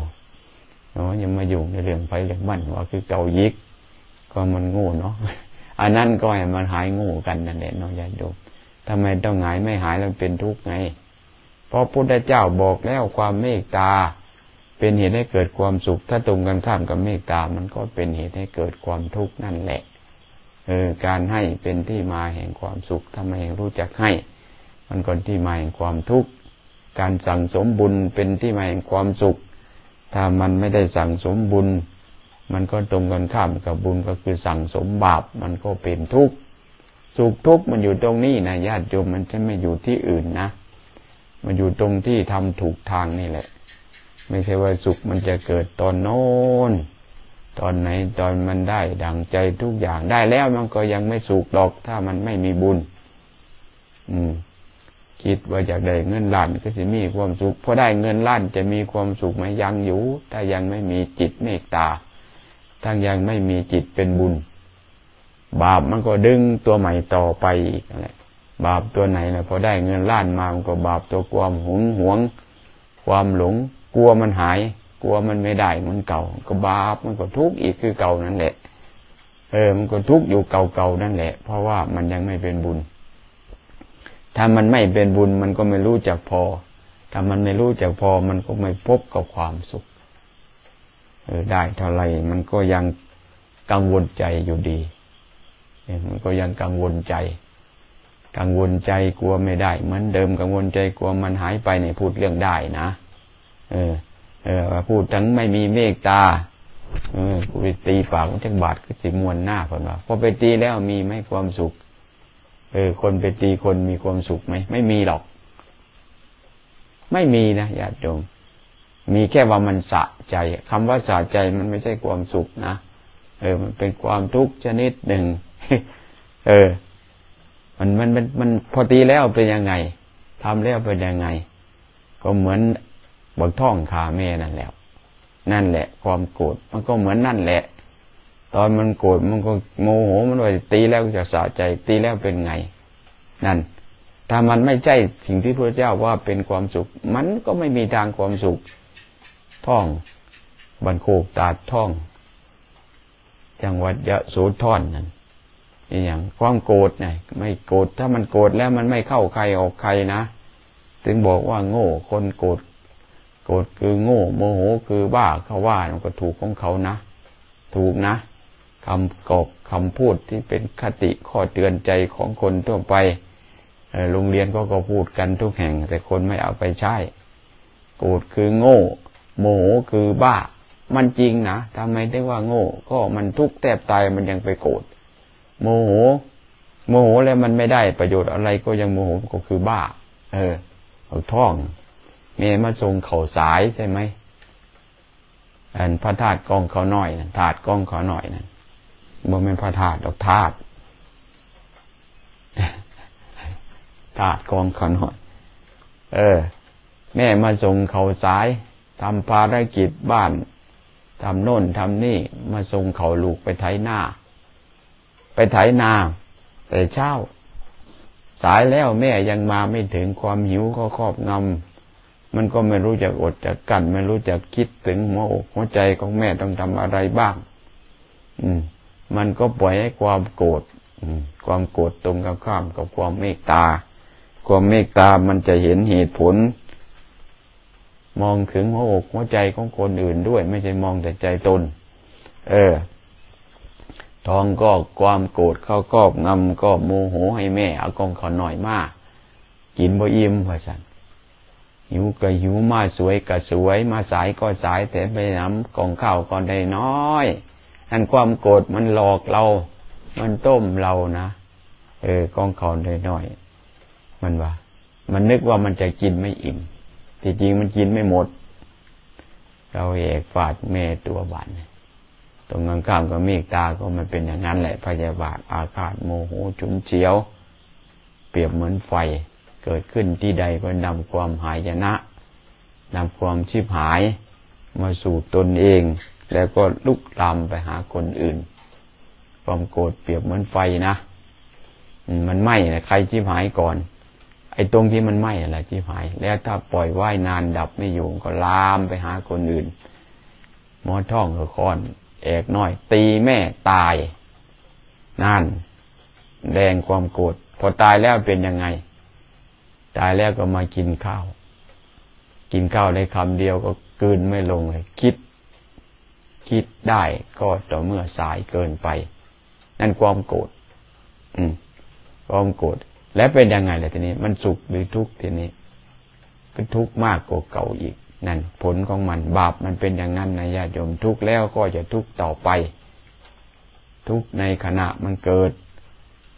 เนาะยังมาอยู่ในเรื่องไปเรื่องมันว่าคือเกายิกก็มันโง่เนาะอันนั้นก็ให้มันหายงูกันนั่นแหละน้องญาติโยมทำไมต้องหายไม่หายแล้วเป็นทุกข์ไงเพราะพุทธเจ้าบอกแล้วความเมตตาเป็นเหตุให้เกิดความสุขถ้าตรงกันข้ามกับเมตตามันก็เป็นเหตุให้เกิดความทุกข์นั่นแหละการให้เป็นที่มาแห่งความสุขทำไมรู้จักให้มันก็ที่มาแห่งความทุกข์การสั่งสมบุญเป็นที่มาแห่งความสุขถ้ามันไม่ได้สั่งสมบุญมันก็ตรงกันข้ามกับบุญก็คือสั่งสมบาปมันก็เป็นทุกข์สุขทุกข์มันอยู่ตรงนี้นะญาติโยมมันจะไม่อยู่ที่อื่นนะมันอยู่ตรงที่ทำถูกทางนี่แหละไม่ใช่ว่าสุขมันจะเกิดตอนโน้นตอนไหนตอนมันได้ดังใจทุกอย่างได้แล้วมันก็ยังไม่สุขหรอกถ้ามันไม่มีบุญคิดว่าอยากได้เงินล้านก็จะมีความสุขพอได้เงินล้านจะมีความสุขไหมยังอยู่แต่ยังไม่มีจิตเมตตาถ้ายังไม่มีจิตเป็นบุญบาปมันก็ดึงตัวใหม่ต่อไปอีกแหละบาปตัวไหนนะพอได้เงินล้านมามันก็บาปตัวความหุนหวงความหลงกลัวมันหายกลัวมันไม่ได้เหมือนเก่าก็บาปมันก็ทุกข์อีกคือเก่านั่นแหละมันก็ทุกข์อยู่เก่าๆนั่นแหละเพราะว่ามันยังไม่เป็นบุญถ้ามันไม่เป็นบุญมันก็ไม่รู้จักพอถ้ามันไม่รู้จักพอมันก็ไม่พบกับความสุขได้เท่าไรมันก็ยังกังวลใจอยู่ดีมันก็ยังกังวลใจกลัวไม่ได้เหมือนเดิมกังวลใจกลัวมันหายไปเนี่ยพูดเรื่องได้นะพูดทั้งไม่มีเมตตากูไปตีปากมันจักบาดคือสิมวนหน้าผมว่าพอไปตีแล้วมีไหมความสุขคนไปตีคนมีความสุขไหมไม่มีหรอกไม่มีนะญาติโยมมีแค่ว่ามันสะใจคำว่าสะใจมันไม่ใช่ความสุขนะมันเป็นความทุกข์ชนิดหนึ่งมันพอตีแล้วเป็นยังไงทำแล้วเป็นยังไงก็เหมือน บักท่องขาแม่นั่นแหละนั่นแหละความโกรธมันก็เหมือนนั่นแหละตอนมันโกรธมันก็โมโหมันว่าตีแล้วจะสะใจตีแล้วเป็นไงนั่นถ้ามันไม่ใช่สิ่งที่พระเจ้าว่าเป็นความสุขมันก็ไม่มีทางความสุขท่องบันโคกตาท่องจังหวัดยะโสธรนั่นอย่างความโกรธไงไม่โกรธถ้ามันโกรธแล้วมันไม่เข้าใครออกใครนะถึงบอกว่าโง่คนโกรธโกรธคือโง่โมโหคือบ้าเขาว่ามันก็ถูกของเขานะถูกนะคำกอบคำพูดที่เป็นคติข้อเตือนใจของคนทั่วไปโรงเรียนก็พูดกันทุกแห่งแต่คนไม่เอาไปใช้โกรธคือโง่โมโหคือบ้ามันจริงนะทำไมได้ว่าโง่ก็มันทุกข์แทบตายมันยังไปโกรธโมโหแล้วมันไม่ได้ประโยชน์อะไรก็ยังโมโหก็คือบ้าเอาท่องเมย์มาทรงเข่าสายใช่ไหมอันพระธาตุกองเขาหน่อยนั่นธาตุกองเขาหน่อยนั่นบ่เป็นพระธาตุดอกธาตุธาตุกองเขาหน่อยแม่มาส่งเขาสายทำภารกิจบ้านทำโน่นทำนี่มาส่งเขาลูกไปไถนาแต่เช้าสายแล้วแม่ยังมาไม่ถึงความหิวก็ครอบงำมันก็ไม่รู้จักอดจักกั้นไม่รู้จักคิดถึงหัวอกหัวใจของแม่ต้องทำอะไรบ้างมันก็ปล่อยให้ความโกรธตรงกับข้ามกับความเมตตามันจะเห็นเหตุผลมองถึงหัวอกหัวใจของคนอื่นด้วยไม่ใช่มองแต่ใจตนทองก็ความโกรธเข้าครอบงำก็โมโหให้แม่เอากองเขาหน่อยมากกินบ่อิ่มว่าฉันหิวก็หิวมาสวยก็สวยมาสายก็สายแต่ไปน้ำกองข้าวก็ได้น้อยนั่นความโกรธมันหลอกเรามันต้มเรานะกองข้าวได้น้อยมันว่ามันนึกว่ามันจะกินไม่อิ่มที่จริงมันกินไม่หมดเราเอกฝาดแม่ตัวบาดตรงกลางข้ามก็เมฆตาก็มันเป็นอย่างนั้นแหละพยาบาทอาฆาตโมโหฉุนเฉียวเปรียบเหมือนไฟเกิดขึ้นที่ใดก็นำความหายนะนำความชิบหายมาสู่ตนเองแล้วก็ลุกลามไปหาคนอื่นความโกรธเปรียบเหมือนไฟนะมันไหม้นะใครชิบหายก่อนไอ้ตรงที่มันไหม้อะไรชิบหายแล้วถ้าปล่อยไว้นานดับไม่อยู่ก็ลามไปหาคนอื่นหมอท่องก็ค้อนเอกน้อยตีแม่ตายนั่นแรงความโกรธพอตายแล้วเป็นยังไงตายแล้วก็มากินข้าวได้คำเดียวก็กลืนไม่ลงเลยคิดได้ก็ต่อเมื่อสายเกินไปนั่นความโกรธและเป็นยังไงล่ะทีนี้มันสุขหรือทุกข์ทีนี้ก็ทุกข์มากกว่าเก่าอีกนั่นผลของมันบาปมันเป็นอย่างนั้นนะญาติโยมทุกข์แล้วก็จะทุกข์ต่อไปทุกข์ในขณะมันเกิด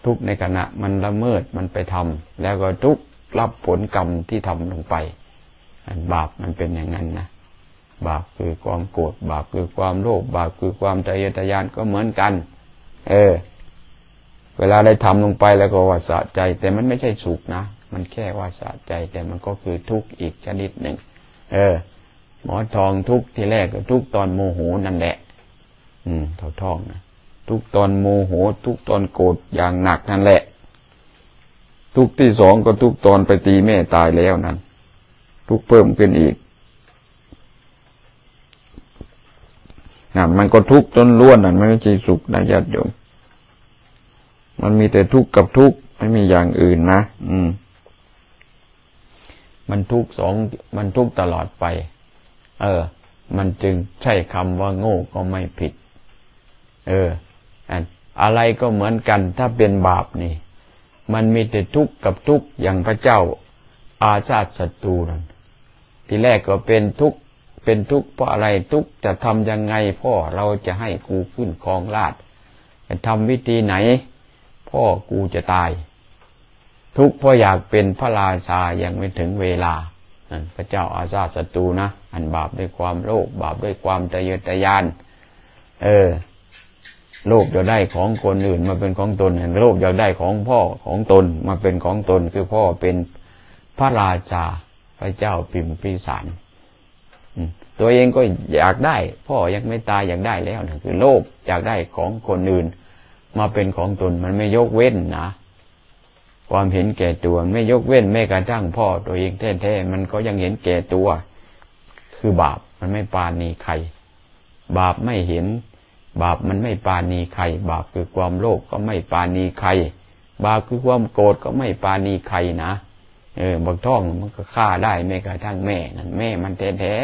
ทุกข์ในขณะมันละเมิดมันไปทำแล้วก็ทุกข์รับผลกรรมที่ทำลงไปบาปมันเป็นอย่างนั้นนะบาปคือความโกรธบาปคือความโลภบาปคือความทะเยอทะยานก็เหมือนกันเวลาได้ทำลงไปแล้วก็ว่าสะใจแต่มันไม่ใช่สุขนะมันแค่ว่าสะใจแต่มันก็คือทุกข์อีกชนิดหนึ่งหมอทองทุกข์ที่แรกก็ทุกข์ตอนโมโหนั่นแหละเขาท่องนะทุกตอนโมโหทุกตอนโกรธอย่างหนักนั่นแหละทุกที่สองก็ทุกตอนไปตีแม่ตายแล้วนั่นทุกเพิ่มขึ้นอีกนั่นมันก็ทุกจนล้วนนั่นไม่ใช่สุขนะญาติโยมมันมีแต่ทุกข์กับทุกข์ไม่มีอย่างอื่นนะมันทุกสองมันทุกตลอดไปมันจึงใช้คำว่าโง่ก็ไม่ผิดอะไรก็เหมือนกันถ้าเป็นบาปนี่มันมีแต่ทุกข์กับทุกข์อย่างพระเจ้าอาชาติศัตรูนั่นทีแรกก็เป็นทุกข์เพราะอะไรทุกข์จะทำยังไงพ่อเราจะให้กูขึ้นครองราชจะทำวิธีไหนพ่อกูจะตายทุกข์เพราะอยากเป็นพระราชายังไม่ถึงเวลานั่นพระเจ้าอาชาติศัตรูนะอันบาปด้วยความโลภบาปด้วยความทะเยอทะยานโลภอยากได้ของคนอื่นมาเป็นของตนโลภอยากได้ของพ่อของตนมาเป็นของตนคือพ่อเป็นพระราชาพระเจ้าพิมพิสาร ตัวเองก็อยากได้พ่อยังไม่ตายอยากได้แล้วนะคือโลภอยากได้ของคนอื่นมาเป็นของตนมันไม่ยกเว้นนะความเห็นแก่ตัวไม่ยกเว้นแม้กระทั่งพ่อตัวเองแท้ๆมันก็ยังเห็นแก่ตัวคือบาปมันไม่ปาณีใครบาปไม่เห็นบาปมันไม่ปาณีใครบาปคือความโลภก็ไม่ปาณีใครบาปคือความโกรธก็ไม่ปาณีใครนะบางท้องมันก็ฆ่าได้แม้กระทั่งแม่นั่นแม่มันแท้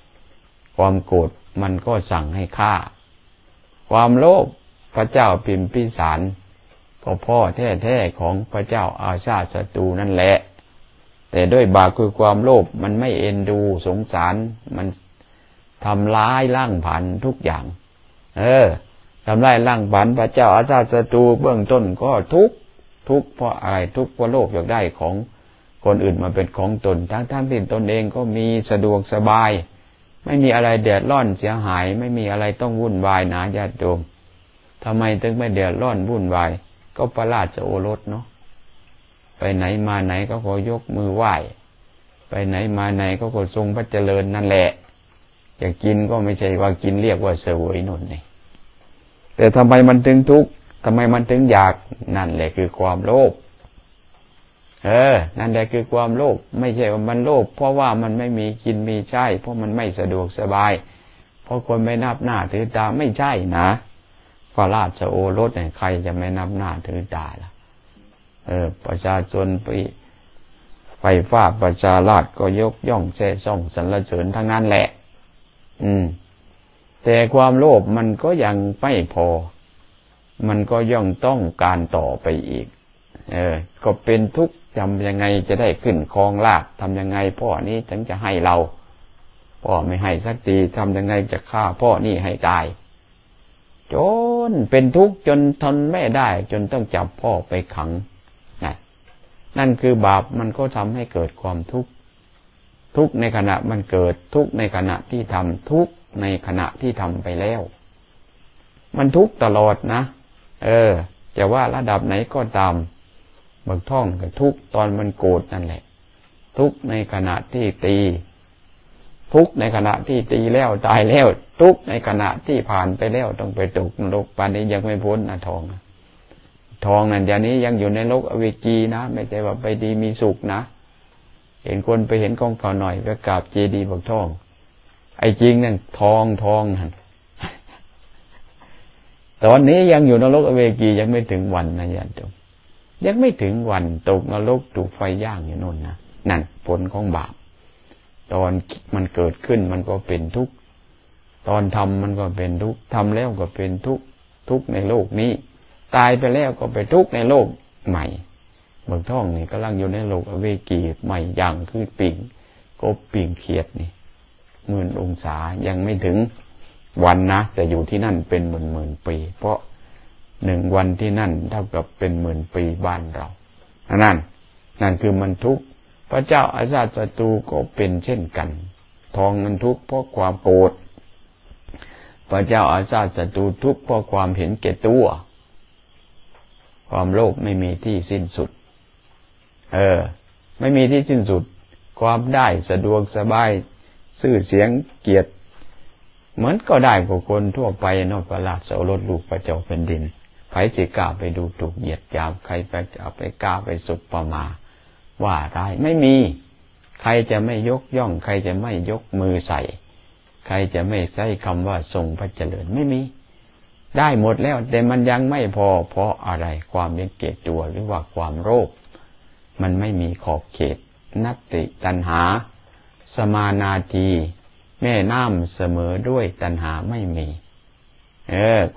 ๆความโกรธมันก็สั่งให้ฆ่าความโลภพระเจ้าพิมพิสารก็พ่อแท้ๆของพระเจ้าอาชาติศัตรูนั่นแหละแต่ด้วยบาปคือความโลภมันไม่เอ็นดูสงสารมันทำร้ายร่างผันทุกอย่างทำร้ายร่างผันพระเจ้าอาชาติศัตรูเบื้องต้นก็ทุกข์เพราะอะไรทุกข์เพราะโลภอยากได้ของคนอื่นมาเป็นของตนทั้งที่ตนเองก็มีสะดวกสบายไม่มีอะไรเดือดร้อนเสียหายไม่มีอะไรต้องวุ่นวายนะญาติโยมทำไมถึงไม่เดือดร้อนวุ่นวายก็พระราชโอรสเนาะไปไหนมาไหนก็ขอยกมือไหว้ไปไหนมาไหนก็ขอทรงพระเจริญนั่นแหละอยากกินก็ไม่ใช่ว่ากินเรียกว่าเสวยนนท์นี่แต่ทำไมมันถึงทุกข์ทำไมมันถึงอยากนั่นแหละคือความโลภนั่นแหละคือความโลภไม่ใช่ว่ามันโลภเพราะว่ามันไม่มีกินมีใช้เพราะมันไม่สะดวกสบายเพราะคนไม่นับหน้าถือตาไม่ใช่นะพระราชโอรสเนี่ยใครจะไม่นับหน้าถือตาล่ะประชาชนไฟฟ้าประชาราชก็ยกย่องแช่ซ่องสรรเสริญทั้งนั้นแหละแต่ความโลภมันก็ยังไม่พอมันก็ย่องต้องการต่อไปอีกก็เป็นทุกข์ทำยังไงจะได้ขึ้นครองราชย์ทำยังไงพ่อนี้ถึงจะให้เราพ่อไม่ให้สักทีทำยังไงจะฆ่าพ่อนี่ให้ตายจนเป็นทุกข์จนทนไม่ได้จนต้องจับพ่อไปขังนั่นคือบาปมันก็ทำให้เกิดความทุกข์ทุกข์ในขณะมันเกิดทุกข์ในขณะที่ทำทุกข์ในขณะที่ทำไปแล้วมันทุกข์ตลอดนะจะว่าระดับไหนก็ตามบางท่องกับทุกข์ตอนมันโกรธนั่นแหละทุกข์ในขณะที่ตีทุกข์ในขณะที่ตีแล้วตายแล้วทุกข์ในขณะที่ผ่านไปแล้วต้องไปตกนรกปานนี้ยังไม่พ้นนะทองนั่นเดี๋ยวนี้ยังอยู่ในโลกอเวจีนะไม่ใช่ว่าไปดีมีสุขนะเห็นคนไปเห็นกองเก่าหน่อยไปกราบเจดีย์บอกท่องไอ้จริงนั่นทองนั่นตอนนี้ยังอยู่ในโลกอเวจียังไม่ถึงวันนะญาติโยมยังไม่ถึงวันตกนรกถูกไฟย่างอยู่นู่นนะนั่นผลของบาปตอนมันเกิดขึ้นมันก็เป็นทุกข์ตอนทำมันก็เป็นทุกข์ทำแล้วก็เป็นทุกข์ทุกข์ในโลกนี้ตายไปแล้วก็ไปทุกข์ในโลกใหม่เมืองท่องนี่กำลังอยู่ในโลกอเวจีใหม่อย่างคือปิ่งกบปิ่งเขียดนี่10,000 องศายังไม่ถึงวันนะแต่อยู่ที่นั่นเป็นหมื่นปีเพราะ1 วันที่นั่นเท่ากับเป็น10,000 ปีบ้านเรานั่นคือมันทุกข์พระเจ้าอาชาติศัตรูก็เป็นเช่นกันทองมันทุกข์เพราะความโกรธพระเจ้าอาชาติศัตรูทุกข์เพราะความเห็นแก่ตัวความโลภไม่มีที่สิ้นสุดไม่มีที่สิ้นสุดความได้สะดวกสบายชื่อเสียงเกียรติเหมือนก็ได้กว่าคนทั่วไปนอกพระราชโอรสลูกพระเจ้าแผ่นดินใครสิกล้าไปดูถูกเหยียดหยามใครไปกล้าไปสุปประมาว่าได้ไม่มีใครจะไม่ยกย่องใครจะไม่ยกมือใส่ใครจะไม่ใช้คำว่าทรงพระเจริญไม่มีได้หมดแล้วแต่มันยังไม่พอเพราะอะไรความเลี้ยงเกตตัวหรือว่าความโลภมันไม่มีขอบเขตนัตติตัณหาสมานาทีแม่น้ำเสมอด้วยตัณหาไม่มี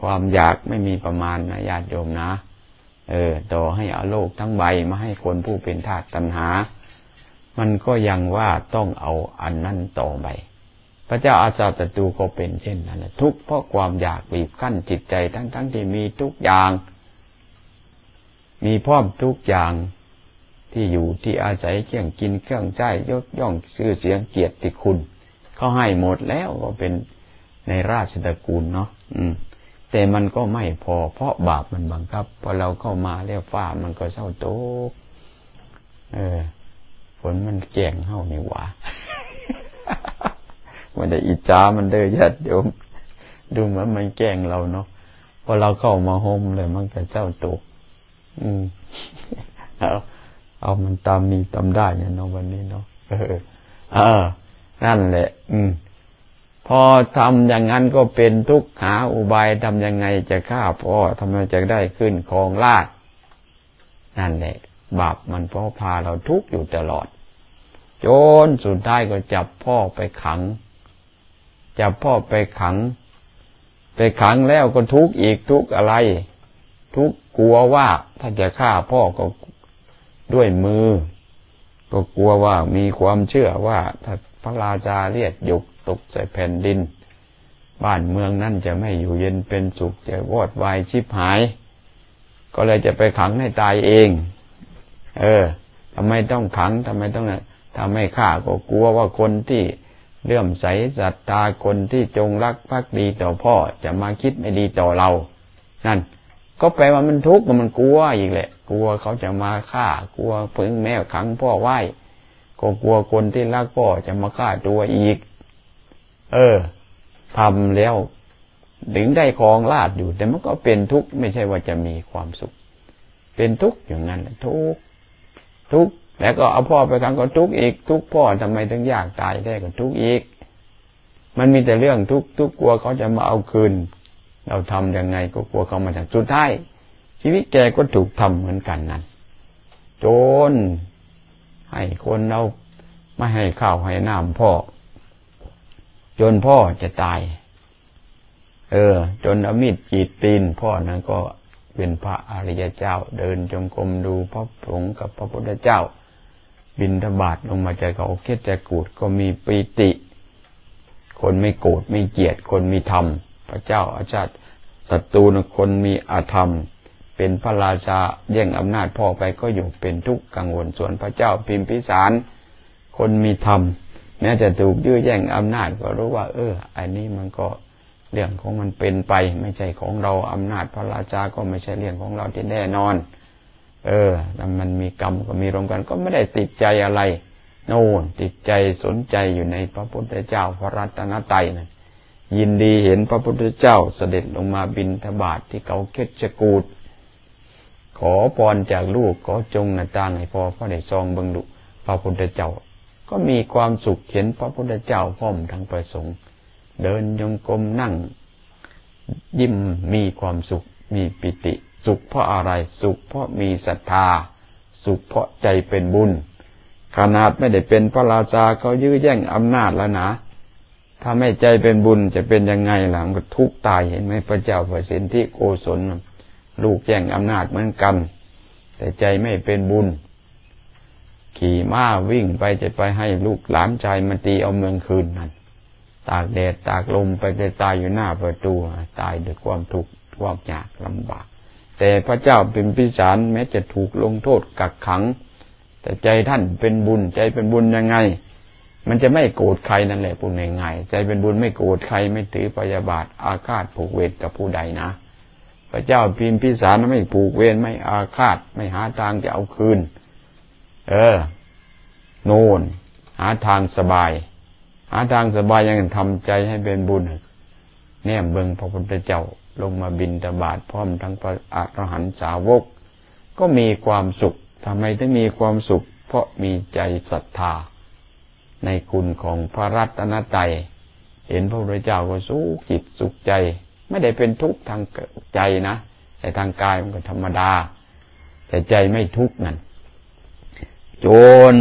ความอยากไม่มีประมาณนะญาติโยมนะต่อให้เอาโลกทั้งใบมาให้คนผู้เป็นทาสตัณหามันก็ยังว่าต้องเอาอันนั้นต่อไปพระเจ้าอาชาติศัตรูก็เป็นเช่นนั้นทุกข์เพราะความอยากบีบคั้นจิตใจทั้งที่มีทุกอย่างมีพร้อมทุกอย่างที่อยู่ที่อาศัยเครื่องกินเครื่องใช้ยกย่องชื่อเสียงเกียรติคุณเขาให้หมดแล้วก็เป็นในราชตระกูลเนาะแต่มันก็ไม่พอเพราะบาปมันบังคับพอเราเข้ามาแล้วฟ้ามันก็เศร้าโตกฝนมันแก่งเฮานี่หว่า ไม่ได้อิจฉามันเด้อญาติโยมดูเหมือนมันแกล้งเราเนาะพอเราเข้ามาห่มเลยมันก็เจ้าตกเอามันตามมีตามได้เนี่ยเนาะวันนี้เนาะนั่นแหละพอทำอย่างนั้นก็เป็นทุกข์หาอุบายทำยังไงจะฆ่าพ่อทำไมจะได้ขึ้นครองราชย์นั่นแหละบาปมันพ่อพาเราทุกข์อยู่ตลอดจนสุดท้ายก็จับพ่อไปขังจับพ่อไปขังแล้วก็ทุกข์อีกทุกข์อะไรทุกข์กลัวว่าถ้าจะฆ่าพ่อก็ด้วยมือก็กลัวว่ามีความเชื่อว่าถ้าพระราชาเรียกหยกตกใส่แผ่นดินบ้านเมืองนั่นจะไม่อยู่เย็นเป็นสุขจะวอดวายชิบหายก็เลยจะไปขังให้ตายเองทำไมต้องขังทำไมต้องทำให้ฆ่าก็กลัวว่าคนที่เลื่อมใสศรัทธาคนที่จงรักภักดีต่อพ่อจะมาคิดไม่ดีต่อเรานั่นก็แปลว่ามันทุกข์มันกลัวอีกแหละกลัวเขาจะมาฆ่ากลัวพึงแม่ขังพ่อไว้ก็กลัวคนที่รักพ่อจะมาฆ่าตัวอีกทำแล้วถึงได้ครองราชย์อยู่แต่มันก็เป็นทุกข์ไม่ใช่ว่าจะมีความสุขเป็นทุกข์อย่างนั้นทุกข์แล้วก็เอาพ่อไปขังก็ทุกข์อีกทุกข์พ่อทำไมถึงอยากตายได้ก็ทุกข์อีกมันมีแต่เรื่องทุกข์กลัวเขาจะมาเอาคืนเราทำยังไงก็กลัวเขามาจากสุดท้ายชีวิตแกก็ถูกทำเหมือนกันนั่นจนให้คนเราไม่ให้ข้าวให้น้ำพ่อจนพ่อจะตายจนเอามีดกรีดตีนพ่อนั้นก็เป็นพระอริยเจ้าเดินจงกรมดูพระสงฆ์กับพระพุทธเจ้าบิณฑบาตลงมาจากเขาเขตจากกูดก็มีปิติคนไม่โกรธไม่เกลียดคนมีธรรมพระเจ้าอาชาติศัตรูคนมีอาธรรมเป็นพระราชาแย่งอำนาจพ่อไปก็อยู่เป็นทุกข์กังวลส่วนพระเจ้าพิมพิสารคนมีธรรมแม้จะถูกยื้อแย่งอำนาจก็รู้ว่าอันนี้มันก็เรื่องของมันเป็นไปไม่ใช่ของเราอำนาจพระราชาก็ไม่ใช่เรื่องของเราที่แน่นอนแล้วมันมีกรรมก็มีรวมกันก็ไม่ได้ติดใจอะไรโน่นติดใจสนใจอยู่ในพระพุทธเจ้าพระรัตนตรัยนะยินดีเห็นพระพุทธเจ้าเสด็จลงมาบิณฑบาตที่เขาเขตจกูฏขอพรจากลูกขอจงหน้าต่างให้พ่อเขาได้ซองเบิ่งดูพระพุทธเจ้าก็มีความสุขเห็นพระพุทธเจ้าพร้อมทั้งประสงค์เดินจงกรมนั่งยิ้มมีความสุขมีปิติสุขเพราะอะไรสุขเพราะมีศรัทธาสุขเพราะใจเป็นบุญขนาดไม่ได้เป็นพระราชาเขายื้อแย่งอำนาจแล้วนะถ้าไม่ใจเป็นบุญจะเป็นยังไงล่ะมันก็ทุกข์ตายเห็นไหมพระเจ้าประสิทธิโกศลลูกแย่งอำนาจเหมือนกันแต่ใจไม่เป็นบุญขี่ม้าวิ่งไปจะไปให้ลูกหลานชายมาตีเอาเมืองคืนนั่นตากแดดตากลมไปจะตายอยู่หน้าประตูตายด้วยความทุกข์ความยากลำบากแต่พระเจ้าพิมพิสารแม้จะถูกลงโทษกักขังแต่ใจท่านเป็นบุญใจเป็นบุญยังไงมันจะไม่โกรธใครนั่นแหละพูดง่ายๆใจเป็นบุญไม่โกรธใครไม่ถือพยาบาทอาฆาตผูกเวรกับผู้ใดนะพระเจ้าพิมพิสารไม่ผูกเวรไม่อาฆาตไม่หาทางจะเอาคืนโน่นหาทางสบายยังทำใจให้เป็นบุญแนมเบิ่งพระพุทธเจ้าลงมาบิณฑบาตพร้อมทั้งพระอรหันตสาวกก็มีความสุขทำไมถึงมีความสุขเพราะมีใจศรัทธาในคุณของพระรัตนตรัยเห็นพระพุทธเจ้าก็สุขจิตสุขใจไม่ได้เป็นทุกข์ทางใจนะแต่ทางกายมันก็ธรรมดาแต่ใจไม่ทุกข์นั่นโจร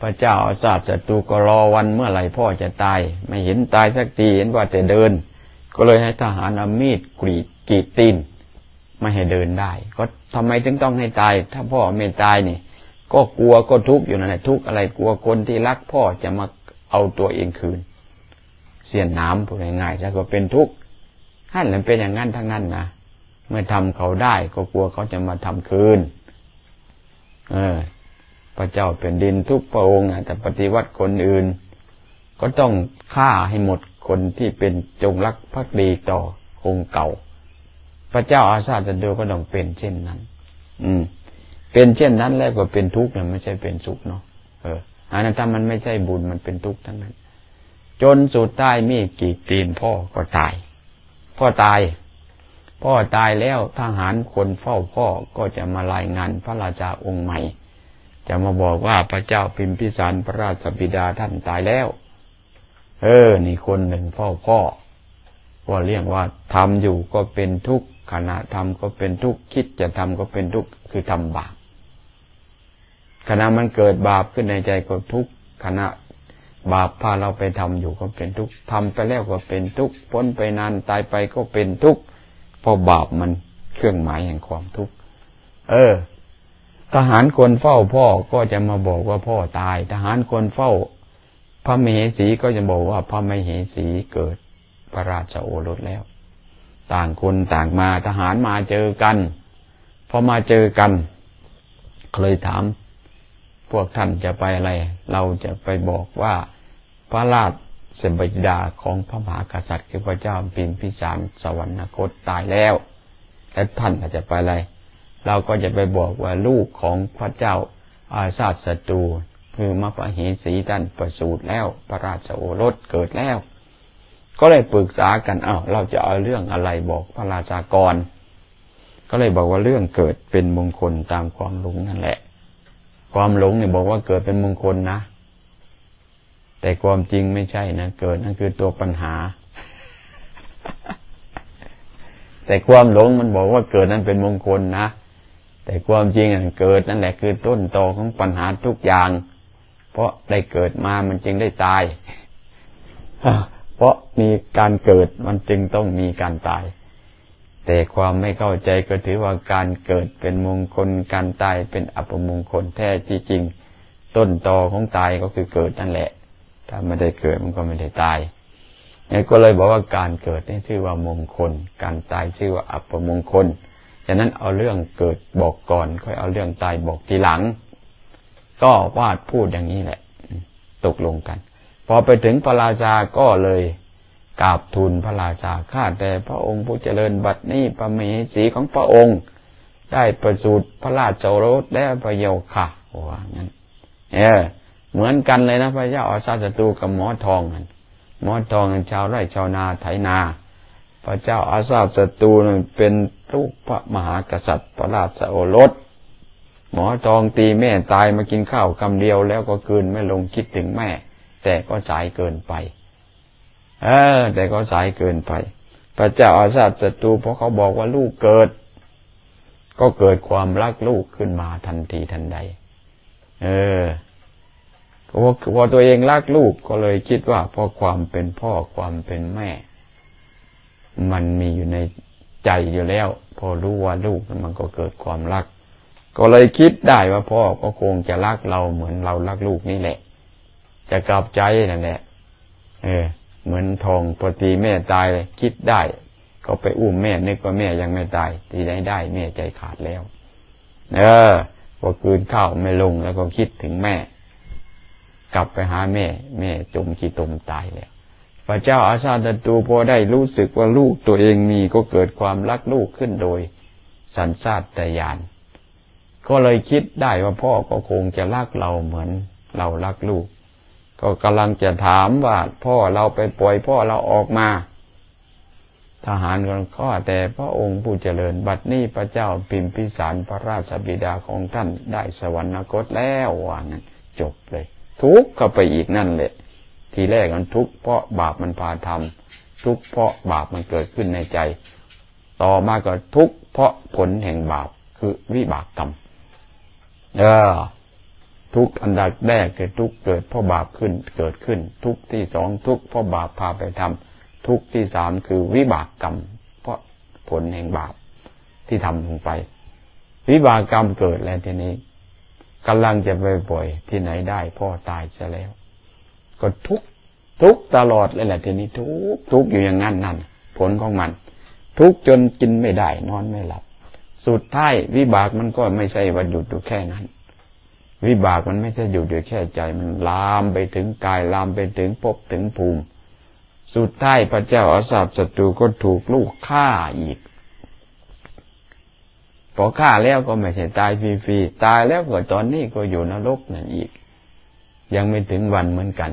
พระเจ้าอาชาติศัตรูก็รอวันเมื่อไหร่พ่อจะตายไม่เห็นตายสักทีเห็นว่าแต่เดินก็เลยให้ทหารเอามีดกรีดตีนไม่ให้เดินได้ก็ทำไมถึงต้องให้ตายถ้าพ่อไม่ตายนี่ก็กลัวก็ทุกข์อยู่นั่นแหละทุกข์อะไรกลัวคนที่รักพ่อจะมาเอาตัวเองคืนเสียน้ำพูดง่ายๆแล้วก็เป็นทุกข์นั่นแหละเป็นอย่างนั้นทั้งนั้นนะเมื่อทำเขาได้ก็กลัวเขาจะมาทำคืนพระเจ้าเป็นดินทุกพระองค์แต่ปฏิวัติคนอื่นก็ต้องฆ่าให้หมดคนที่เป็นจงรักภักดีต่อองค์เก่าพระเจ้าอาชาติศัตรูก็ต้องเป็นเช่นนั้นเป็นเช่นนั้นแล้วก็เป็นทุกข์นะไม่ใช่เป็นสุขเนาะอันนั้นถ้ามันไม่ใช่บุญมันเป็นทุกข์ทั้งนั้น จนสุดท้ายมีกี่ตีนพ่อก็ตายพ่อตายแล้วทหารคนเฝ้าพ่อก็จะมารายงานพระราชาองค์ใหม่จะมาบอกว่าพระเจ้าพิมพิสารพระราชบิดาท่านตายแล้วนี่คนหนึ่งเฝ้าพ่อก็เรียกว่าทำอยู่ก็เป็นทุกข์ขณะทำก็เป็นทุกข์คิดจะทำก็เป็นทุกข์คือทำบาปขณะมันเกิดบาปขึ้นในใจก็ทุกข์ขณะบาปพาเราไปทำอยู่ก็เป็นทุกข์ทำไปแล้วก็เป็นทุกข์พ้นไปนานตายไปก็เป็นทุกข์เพราะบาปมันเครื่องหมายแห่งความทุกข์ทหารคนเฝ้าพ่อก็จะมาบอกว่าพ่อตายทหารคนเฝ้าพระมเหสีก็จะบอกว่าพระมเหสีเกิดพระราชโอรสแล้วต่างคนต่างมาทหารมาเจอกันพอมาเจอกันเลยถามพวกท่านจะไปอะไรเราจะไปบอกว่าพระราชบิดาของพระมหากษัตริย์คือพระเจ้าพิมพิสารสวรรคตตายแล้วและท่านจะไปอะไรเราก็จะไปบอกว่าลูกของพระเจ้าอาสาสตูคือมเหสีท่านประสูติแล้วพระราชโอรสเกิดแล้วก็เลยปรึกษากันเราจะเอาเรื่องอะไรบอกพระราชากรก็เลยบอกว่าเรื่องเกิดเป็นมงคลตามความหลงนั่นแหละความหลงเนี่ยบอกว่าเกิดเป็นมงคลนะแต่ความจริงไม่ใช่นะเกิดนั่นคือตัวปัญหา แต่ความหลงมันบอกว่าเกิดนั่นเป็นมงคลนะแต่ความจริงเกิดนั่นแหละคือต้นตอของปัญหาทุกอย่างเพราะได้เกิดมามันจึงได้ตาย เพราะมีการเกิดมันจึงต้องมีการตายแต่ความไม่เข้าใจก็ถือว่าการเกิดเป็นมงคลการตายเป็นอัปมงคลแท้ที่จริงต้นตอของตายก็คือเกิดนั่นแหละถ้าไม่ได้เกิดมันก็ไม่ได้ตายงั้นก็เลยบอกว่าการเกิดนี่ชื่อว่ามงคลการตายชื่อว่าอัปมงคลฉะนั้นเอาเรื่องเกิดบอกก่อนค่อยเอาเรื่องตายบอกทีหลังก็วาดพูดอย่างนี้แหละตกลงกันพอไปถึงพระราชาก็เลยกราบทูลพระราชาข้าแต่พระองค์ผู้เจริญบัดนี้พระมเหสีของพระองค์ได้ประสูติพระราชโอรสและพระเยาค่ะว่างั้นเหมือนกันเลยนะพระเจ้าอาสาศัตรูกับหมอทองนั่นหมอทองเป็นชาวไร่ชาวนาไถนาพระเจ้าอาสาศัตรูนั้นเป็นลูกพระมหากษัตริย์พระราชโอรสหมอทองตีแม่ตายมากินข้าวคำเดียวแล้วก็คืนไม่ลงคิดถึงแม่แต่ก็สายเกินไปพระเจ้าอาสาศัตรูเพราะเขาบอกว่าลูกเกิดก็เกิดความรักลูกขึ้นมาทันทีทันใดพอตัวเองรักลูกก็เลยคิดว่าเพราะความเป็นพ่อความเป็นแม่มันมีอยู่ในใจอยู่แล้วพอรู้ว่าลูกมันก็เกิดความรักก็เลยคิดได้ว่าพ่อก็คงจะรักเราเหมือนเรารักลูกนี่แหละจะกลับใจนั่นแหละเหมือนทองพอตีแม่ตายเลยคิดได้ก็ไปอุ้มแม่นึกว่าแม่ยังไม่ตายตีได้แม่ใจขาดแล้วพอคืนข้าวไม่ลงแล้วก็คิดถึงแม่กลับไปหาแม่แม่จมขี้ตมตายแล้วพระเจ้าอาสาศัตรูพอได้รู้สึกว่าลูกตัวเองมีก็เกิดความรักลูกขึ้นโดยสัญชาตญาณก็เลยคิดได้ว่าพ่อก็คงจะรักเราเหมือนเรารักลูกก็กำลังจะถามว่าพ่อเราไปปล่อยพ่อเราออกมาทหารก็ข้อแต่พระองค์ผู้เจริญบัดนี้พระเจ้าพิมพิสารพระราชบิดาของท่านได้สวรรคตแล้วว่างั้นจบเลยทุกข์ก็ไปอีกนั่นแหละทีแรกมันทุกข์เพราะบาปมันพาทำทุกข์เพราะบาปมันเกิดขึ้นในใจต่อมาก็ทุกข์เพราะผลแห่งบาปคือวิบากกรรมทุกข์อันดับแรกคือทุกข์เกิดเพราะบาปเกิดขึ้นทุกข์ที่สองทุกข์เพราะบาปพาไปทำทุกข์ที่สามคือวิบากกรรมเพราะผลแห่งบาปที่ทำลงไปวิบากกรรมเกิดแล้วทีนี้กำลังจะไปปล่อยที่ไหนได้พ่อตายซะแล้วก็ทุกข์ตลอดเลยแหละทีนี้ทุกข์อยู่อย่างนั้นนั่นผลของมันทุกข์จนกินไม่ได้นอนไม่หลับสุดท้ายวิบากมันก็ไม่ใช่ว่าหยุดอยู่แค่นั้นวิบากมันไม่ใช่หยุดอยู่แค่ใจมันลามไปถึงกายลามไปถึงภพถึงภูมิสุดท้ายพระเจ้าอาสาศัตรูก็ถูกลูกฆ่าอีกพอฆ่าแล้วก็ไม่ใช่ตายฟรีๆตายแล้วก็ตอนนี้ก็อยู่นรกนั่นอีกยังไม่ถึงวันเหมือนกัน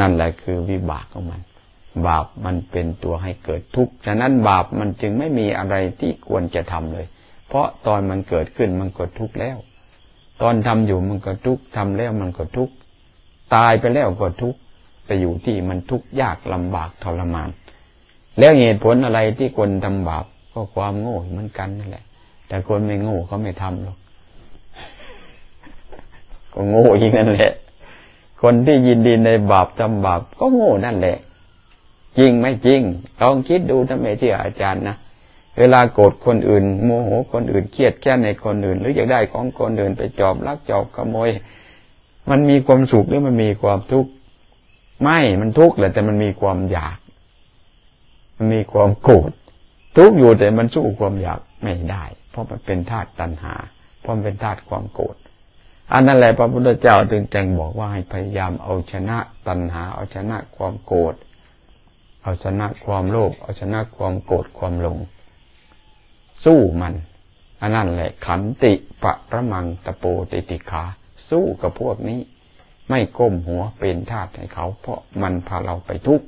นั่นแหละคือวิบากของมันบาปมันเป็นตัวให้เกิดทุกข์ฉะนั้นบาปมันจึงไม่มีอะไรที่ควรจะทำเลยเพราะตอนมันเกิดขึ้นมันก็ทุกข์แล้วตอนทำอยู่มันก็ทุกข์ทำแล้วมันก็ทุกข์ตายไปแล้วก็ทุกข์ไปอยู่ที่มันทุกข์ยากลำบากทรมานแล้วเหตุผลอะไรที่คนทำบาปก็ความโง่เหมือนกันนั่นแหละแต่คนไม่โง่เขาไม่ทำหรอกก็โง่อีกนั่นแหละคนที่ยินดีในบาปทำบาปก็โง่นั่นแหละจริงไหมจริงลองคิดดูทำไมที่อาจารย์นะเวลาโกรธคนอื่นโมโหคนอื่นเครียดแค้นในคนอื่นหรืออยากได้ของคนอื่นไปจอบลักจอบขโมยมันมีความสุขหรือมันมีความทุกข์ไม่มันทุกข์แหละแต่มันมีความอยากมันมีความโกรธทุกข์อยู่แต่มันสู้ความอยากไม่ได้เพราะมันเป็นธาตุตัณหาเพราะมันเป็นธาตุความโกรธอันนั้นแหละพระพุทธเจ้าจึงแจ้งบอกว่าให้พยายามเอาชนะตัณหาเอาชนะความโกรธเอาชนะความโลภเอาชนะความโกรธความหลงสู้มันอันนั้นแหละขันติปะระมังตะโปติติขาสู้กับพวกนี้ไม่ก้มหัวเป็นทาสให้เขาเพราะมันพาเราไปทุกข์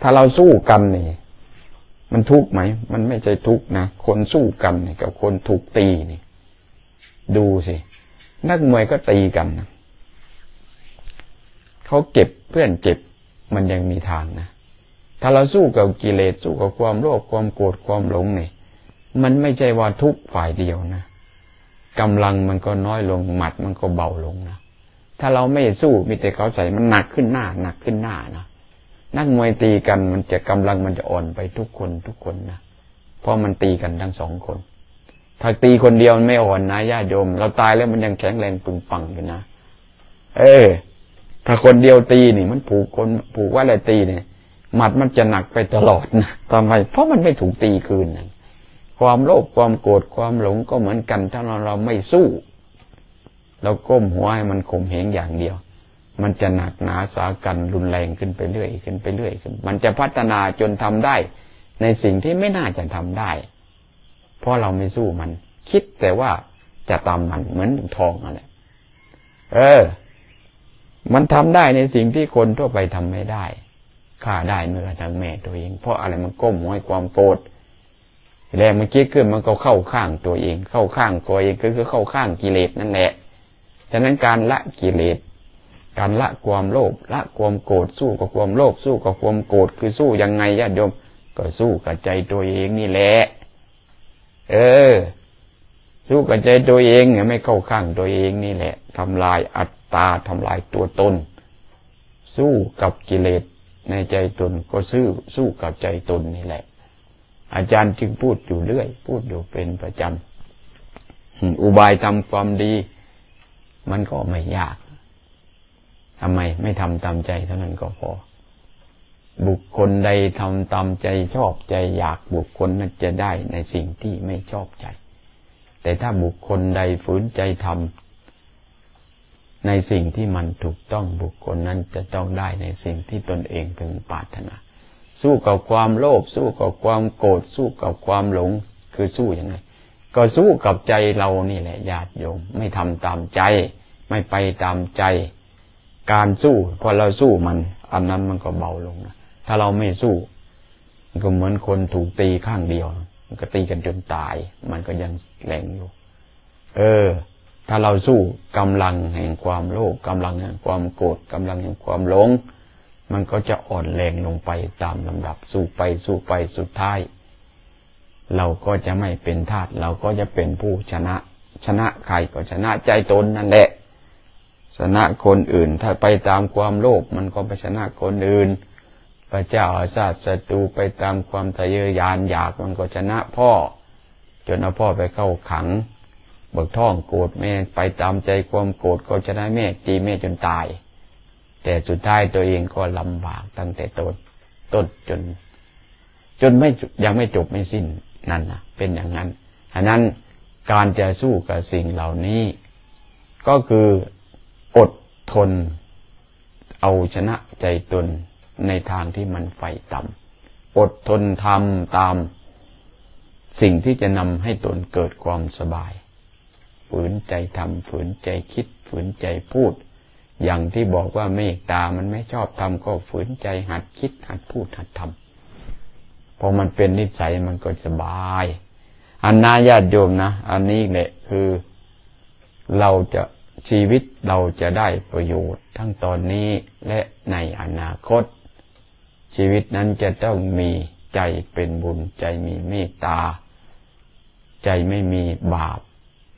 ถ้าเราสู้กันนี่มันทุกข์ไหมมันไม่ใช่ทุกข์นะคนสู้กันนี่กับคนถูกตีนี่ดูสินักมวยก็ตีกันนะเขาเก็บเพื่อนเจ็บมันยังมีทางนะถ้าเราสู้กับกิเลสสู้กับความโลภความโกรธความหลงนี่มันไม่ใช่ว่าทุกฝ่ายเดียวนะกำลังมันก็น้อยลงหมัดมันก็เบาลงนะถ้าเราไม่สู้มีแต่เขาใส่มันหนักขึ้นหน้าหนักขึ้นหน้านะนักมวยตีกันมันจะกำลังมันจะอ่อนไปทุกคนนะเพราะมันตีกันทั้งสองคนถ้าตีคนเดียวมันไม่อ่อนนะญาติโยมเราตายแล้วมันยังแข็งแรงปึงปังอยู่นะถ้าคนเดียวตีนี่มันผูกว่าอะไรตีเนี่ยหมัดมันจะหนักไปตลอดนะทำไมเพราะมันไม่ถูกตีคืนนะความโลภความโกรธความหลงก็เหมือนกันถ้าเราไม่สู้เราก้มหัวให้มันข่มเหงอย่างเดียวมันจะหนักหนาสากันรุนแรงขึ้นไปเรื่อยขึ้นไปเรื่อยขึ้นมันจะพัฒนาจนทำได้ในสิ่งที่ไม่น่าจะทำได้เพราะเราไม่สู้มันคิดแต่ว่าจะตามมันเหมือนทองอะไรมันทำได้ในสิ่งที่คนทั่วไปทำไม่ได้ฆ่าได้เมื่อทางแม่ตัวเองเพราะอะไรมันก้มหัวให้ความโกรธแรงมันคิดขึ้นมันก็เข้าข้างตัวเองเข้าข้างตัวเองก็คือเข้าข้างกิเลสนั่นแหละฉะนั้นการละกิเลสการละความโลภละความโกรธสู้กับความโลภสู้กับความโกรธคือสู้ยังไงญาติโยมก็สู้กับใจตัวเองนี่แหละสู้กับใจตัวเองเนี่ยไม่เข้าข้างตัวเองนี่แหละทำลายอัตตาทำลายตัวตนสู้กับกิเลสในใจตนก็สู้กับใจตนนี่แหละอาจารย์จึงพูดอยู่เรื่อยพูดอยู่เป็นประจำอุบายทำความดีมันก็ไม่ยากทำไมไม่ทำตามใจเท่านั้นก็พอบุคคลใดทำตามใจชอบใจอยากบุคคลนั้นจะได้ในสิ่งที่ไม่ชอบใจแต่ถ้าบุคคลใดฝืนใจทำในสิ่งที่มันถูกต้องบุคคลนั้นจะต้องได้ในสิ่งที่ตนเองพึงปรารถนาสู้กับความโลภสู้กับความโกรธสู้กับความหลงคือสู้ยังไงก็สู้กับใจเรานี่แหละญาติโยมไม่ทำตามใจไม่ไปตามใจการสู้พอเราสู้มันอันนั้นมันก็เบาลงนะถ้าเราไม่สู้มันก็เหมือนคนถูกตีข้างเดียวมันก็ตีกันจนตายมันก็ยังแรงอยู่ถ้าเราสู้กำลังแห่งความโลภกำลังแห่งความโกรธกำลังแห่งความหลงมันก็จะอ่อนแรงลงไปตามลำดับสู้ไปสุดท้ายเราก็จะไม่เป็นทาสเราก็จะเป็นผู้ชนะใครก็ชนะใจตนนั่นแหละชนะคนอื่นถ้าไปตามความโลภมันก็ไปชนะคนอื่นพระเจ้าอาสาศัตรูไปตามความทะเยอทะยานอยากมันก็ชนะพ่อจนเอาพ่อไปเข้าขังเบิกท้องโกรธแม่ไปตามใจความโกรธก็ชนะแม่ตีแม่จนตายแต่สุดท้ายตัวเองก็ลำบากตั้งแต่ต้นจนไม่ยังไม่จบไม่สิ้นนั่นนะเป็นอย่างนั้นฉะนั้นการจะสู้กับสิ่งเหล่านี้ก็คืออดทนเอาชนะใจตนในทางที่มันไฟต่ำอดทนทำตามสิ่งที่จะนำให้ตนเกิดความสบายฝืนใจทำฝืนใจคิดฝืนใจพูด อย่างที่บอกว่าเมตตามันไม่ชอบทำก็ฝืนใจหัดคิดหัดพูดหัดทำพอมันเป็นนิสัยมันก็สบายอันน่าญาติโยมนะอันนี้แหละคือเราจะชีวิตเราจะได้ประโยชน์ทั้งตอนนี้และในอนาคตชีวิตนั้นจะต้องมีใจเป็นบุญใจมีเมตตาใจไม่มีบาป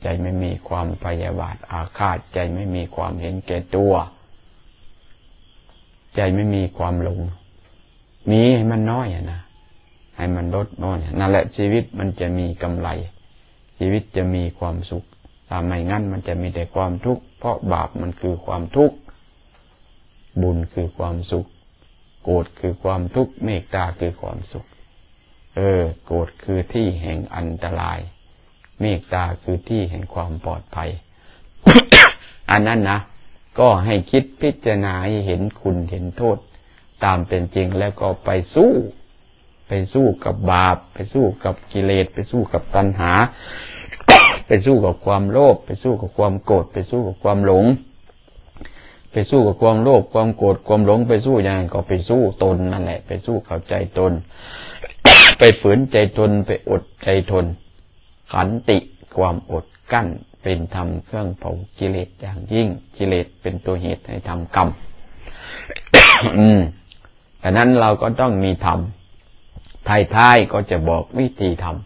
ใจไม่มีความพยาบาทอาฆาตใจไม่มีความเห็นแก่ตัวใจไม่มีความหลงมีให้มันน้อยนะให้มันลดน้อยนั่นแหละชีวิตมันจะมีกำไรชีวิตจะมีความสุขถ้าไม่งั้นมันจะมีแต่ความทุกข์เพราะบาปมันคือความทุกข์บุญคือความสุขโกรธคือความทุกข์เมตตาคือความสุขโกรธคือที่แห่งอันตรายเมตตาคือที่แห่งความปลอดภัย อันนั้นนะก็ให้คิดพิจารณาให้เห็นคุณเห็นโทษตามเป็นจริงแล้วก็ไปสู้กับบาปไปสู้กับกิเลสไปสู้กับตัณหา ไปสู้กับความโลภไปสู้กับความโกรธไปสู้กับความหลงไปสู้กับความโลภความโกรธความหลงไปสู้ยังไงก็ไปสู้ตนนั่นแหละไปสู้เข้าใจตน ไปฝืนใจตนไปอดใจทนขันติความอดกั้นเป็นธรรมเครื่องเผากิเลสอย่างยิ่งกิเลสเป็นตัวเหตุให้ทำกรรม ดังนั้นเราก็ต้องมีธรรมท้ายๆก็จะบอกวิธีทำ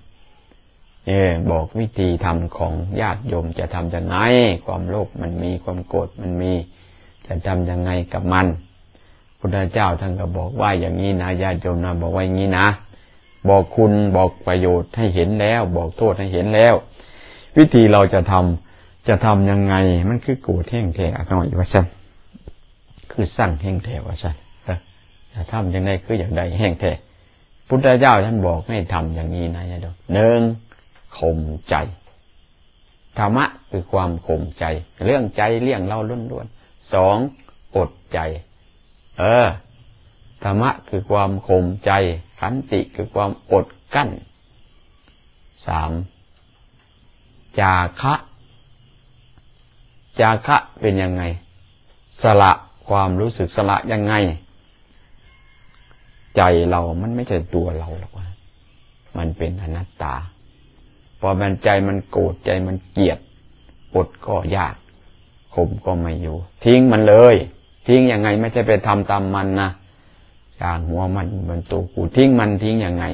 บอกวิธีทำของญาติโยมจะทำยังไงความโลภมันมีความโกรธมันมีจะทำยังไงกับมันพุทธเจ้าท่านก็บอกว่าอย่างนี้นะญาติโยมนะบอกว่าอย่างนี้นะบอกคุณบอกประโยชน์ให้เห็นแล้วบอกโทษให้เห็นแล้ววิธีเราจะทำยังไงมันคือโกรธแห้งแท้หน่อยว่าฉันคือสั่งแห้งแท้ว่าฉันจะทำยังไงคืออย่างใดแห้งแท้พุทธเจ้าท่านบอกให้ทำอย่างนี้นะญาติโยมหนึ่งข่มใจธรรมะคือความข่มใจเรื่องใจเลี่ยงเราล้วนๆสองอดใจธรรมะคือความข่มใจขันติคือความอดกั้นสามจาคะเป็นยังไงสละความรู้สึกสละยังไงใจเรามันไม่ใช่ตัวเราหรอกว่ามันเป็นอนัตตาพอมันใจมันโกรธใจมันเกลียดอดก็ยากข่มก็ไม่อยู่ทิ้งมันเลยทิ้งยังไงไม่ใช่ไปทำตามมันนะจากหัวมันบนตัวกูทิ้งมันทิ้งยังไง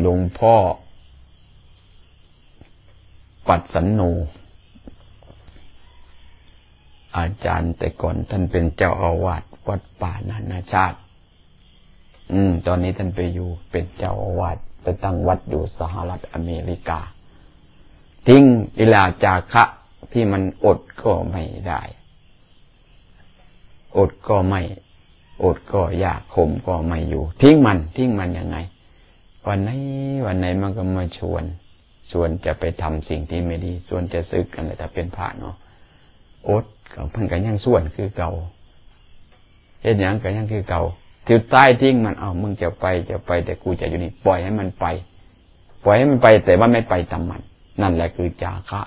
หลวงพ่อปัดสันโนอาจารย์แต่ก่อนท่านเป็นเจ้าอาวาสวัดป่านานาชาติตอนนี้ท่านไปอยู่เป็นเจ้าอาวาสไปตั้งวัดอยู่สหรัฐอเมริกาทิ้งอิลาจาคะที่มันอดก็ไม่ได้อดก็ไม่อดก็ยากข่มก็ไม่อยู่ทิ้งมันยังไงวันไหนมันก็มาชวนจะไปทำสิ่งที่ไม่ดีชวนจะซึกกันเลยแต่เป็นพระเนาะอดกับพันกันยังส่วนคือเก่าเห็นอย่างกันยังคือเก่าทิ้งใต้ทิ้งมันเอามึงจะไปแต่กูจะอยู่นี่ปล่อยให้มันไปแต่ว่าไม่ไปตามมันนั่นแหละคือจาคะ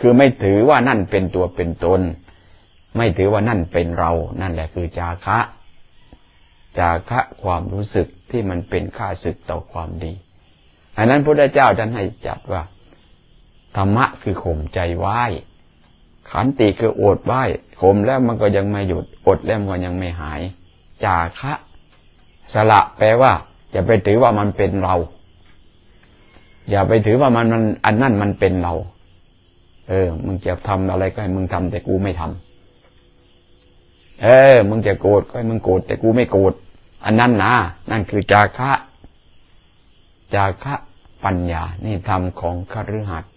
คือไม่ถือว่านั่นเป็นตัวเป็นตนไม่ถือว่านั่นเป็นเรานั่นแหละคือจาคะความรู้สึกที่มันเป็นข้าศึกต่อความดีอันนั้นพระพุทธเจ้าท่านให้จัดว่าธรรมะคือข่มใจไว้ขันติคืออดไว้ข่มแล้วมันก็ยังไม่หยุดอดแล้วมันก็ยังไม่หายจาคะสละแปลว่าอย่าไปถือว่ามันเป็นเราอย่าไปถือว่ามันอันนั้นมันเป็นเรามึงจะทำอะไรก็ให้มึงทำแต่กูไม่ทำมึงจะโกรธก็ให้มึงโกรธแต่กูไม่โกรธอันนั้นนะนั่นคือจาคะปัญญานี่ธรรมของคฤหัสถ์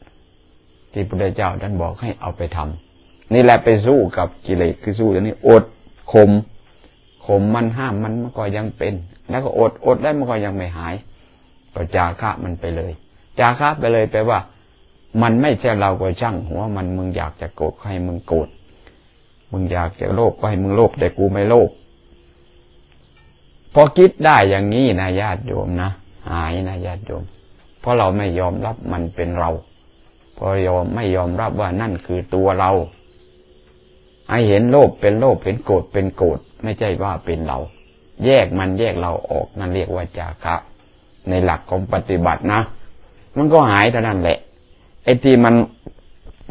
ที่พระพุทธเจ้าท่านบอกให้เอาไปทำนี่แหละไปสู้กับกิเลสคือสู้อย่างนี้อดข่มมันห้ามมันก็ยังเป็นแล้วก็อดแล้วมันก็ยังไม่หายก็จาคะมันไปเลยจาคะไปเลยแปลว่ามันไม่ใช่เราก็ช่างหัวมันมึงอยากจะโกรธให้มึงโกรธมึงอยากจะโลภก็ให้มึงโลภแต่กูไม่โลภพอคิดได้อย่างนี้นะญาติโยมนะหายนะญาติโยมเพราะเราไม่ยอมรับมันเป็นเราเพราะไม่ยอมรับว่านั่นคือตัวเรา ไอเห็นโลภเป็นโลภเห็นโกรธเป็นโกรธไม่ใช่ว่าเป็นเราแยกมันแยกเราออกนั่นเรียกว่าจาคะในหลักของปฏิบัตินะมันก็หายเท่านั้นแหละไอ้ที่มัน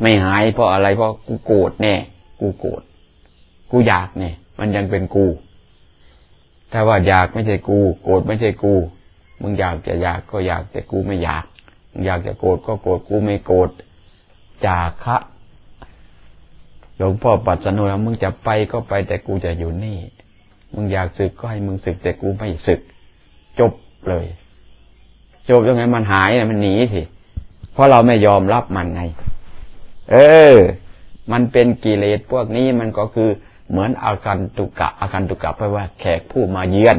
ไม่หายเพราะอะไรเพราะกูโกรธแน่กูโกรธกูอยากเนี่ยมันยังเป็นกูถ้าว่าอยากไม่ใช่กูโกรธไม่ใช่กูมึงอยากจะอยากก็อยากแต่กูไม่อยากมึงอยากจะโกรธก็โกรธกูไม่โกรธจาคะหลวงพ่อปัจจโนแล้วมึงจะไปก็ไปแต่กูจะอยู่นี่มึงอยากสึกก็ให้มึงสึกแต่กูไม่สึกจบเลยจบยังไงมันหายนะมันหนีสิเพราะเราไม่ยอมรับมันไงมันเป็นกิเลสพวกนี้มันก็คือเหมือนอาคันตุกะอาคันตุกะแปลว่าแขกผู้มาเยือน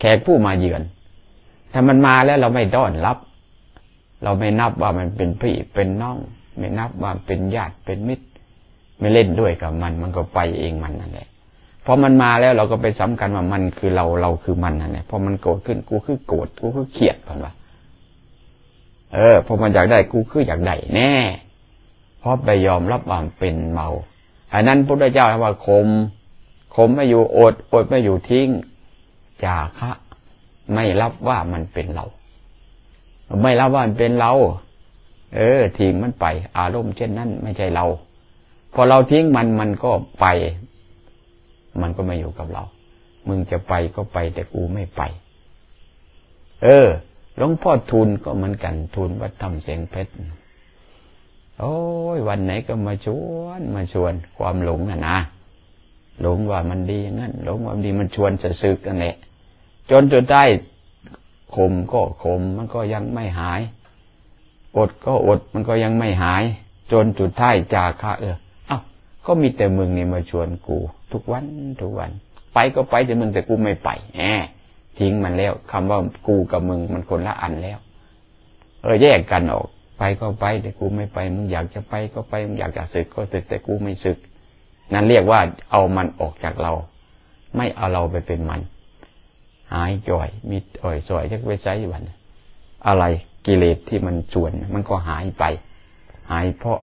แขกผู้มาเยือนถ้ามันมาแล้วเราไม่ต้อนรับเราไม่นับว่ามันเป็นพี่เป็นน้องไม่นับว่าเป็นญาติเป็นมิตรไม่เล่นด้วยกับมันมันก็ไปเองมันนั่นแหละพอมันมาแล้วเราก็ไปสำคัญว่ามันคือเราเราคือมันนั่นแหละพอมันโกรธขึ้นกูคือโกรธกูคือเกลียดผ่านว่าพอมันอยากได้กูคืออยากได้แน่เพราะไปยอมรับว่าเป็นเมาอันนั้นพระพุทธเจ้าว่าคมคมไม่อยู่อดไม่อยู่ทิ้งจาคะไม่รับว่ามันเป็นเราไม่รับว่ามันเป็นเราทิ้งมันไปอารมณ์เช่นนั้นไม่ใช่เราพอเราทิ้งมันมันก็ไปมันก็ไม่อยู่กับเรามึงจะไปก็ไปแต่กูไม่ไปหลวงพ่อทูลก็เหมือนกันทูลวัดธรรมเสียงเพชรโอ้ยวันไหนก็มาชวนความหลงนะหลงว่ามันดีอย่างนั้นหลงว่ามันดีมันชวนจะสึกนั่นแหละจนได้ข่มก็ข่มมันก็ยังไม่หายอดก็อดมันก็ยังไม่หายจนจุดท้ายจาคะเอ้าก็มีแต่มึงนี่มาชวนกูทุกวันไปก็ไปแต่มึงแต่กูไม่ไปทิ้งมันแล้วคำว่ากูกับมึงมันคนละอันแล้วแยกกันออกไปก็ไปแต่กูไม่ไปมึงอยากจะไปก็ไปมึงอยากจะสึกก็สึกแต่กูไม่สึกนั่นเรียกว่าเอามันออกจากเราไม่เอาเราไปเป็นมันหายจ่อยมิดอ่อยจ่อยจะไปใช้วันอะไรกิเลสที่มันชวนมันก็หายไปหายเพราะ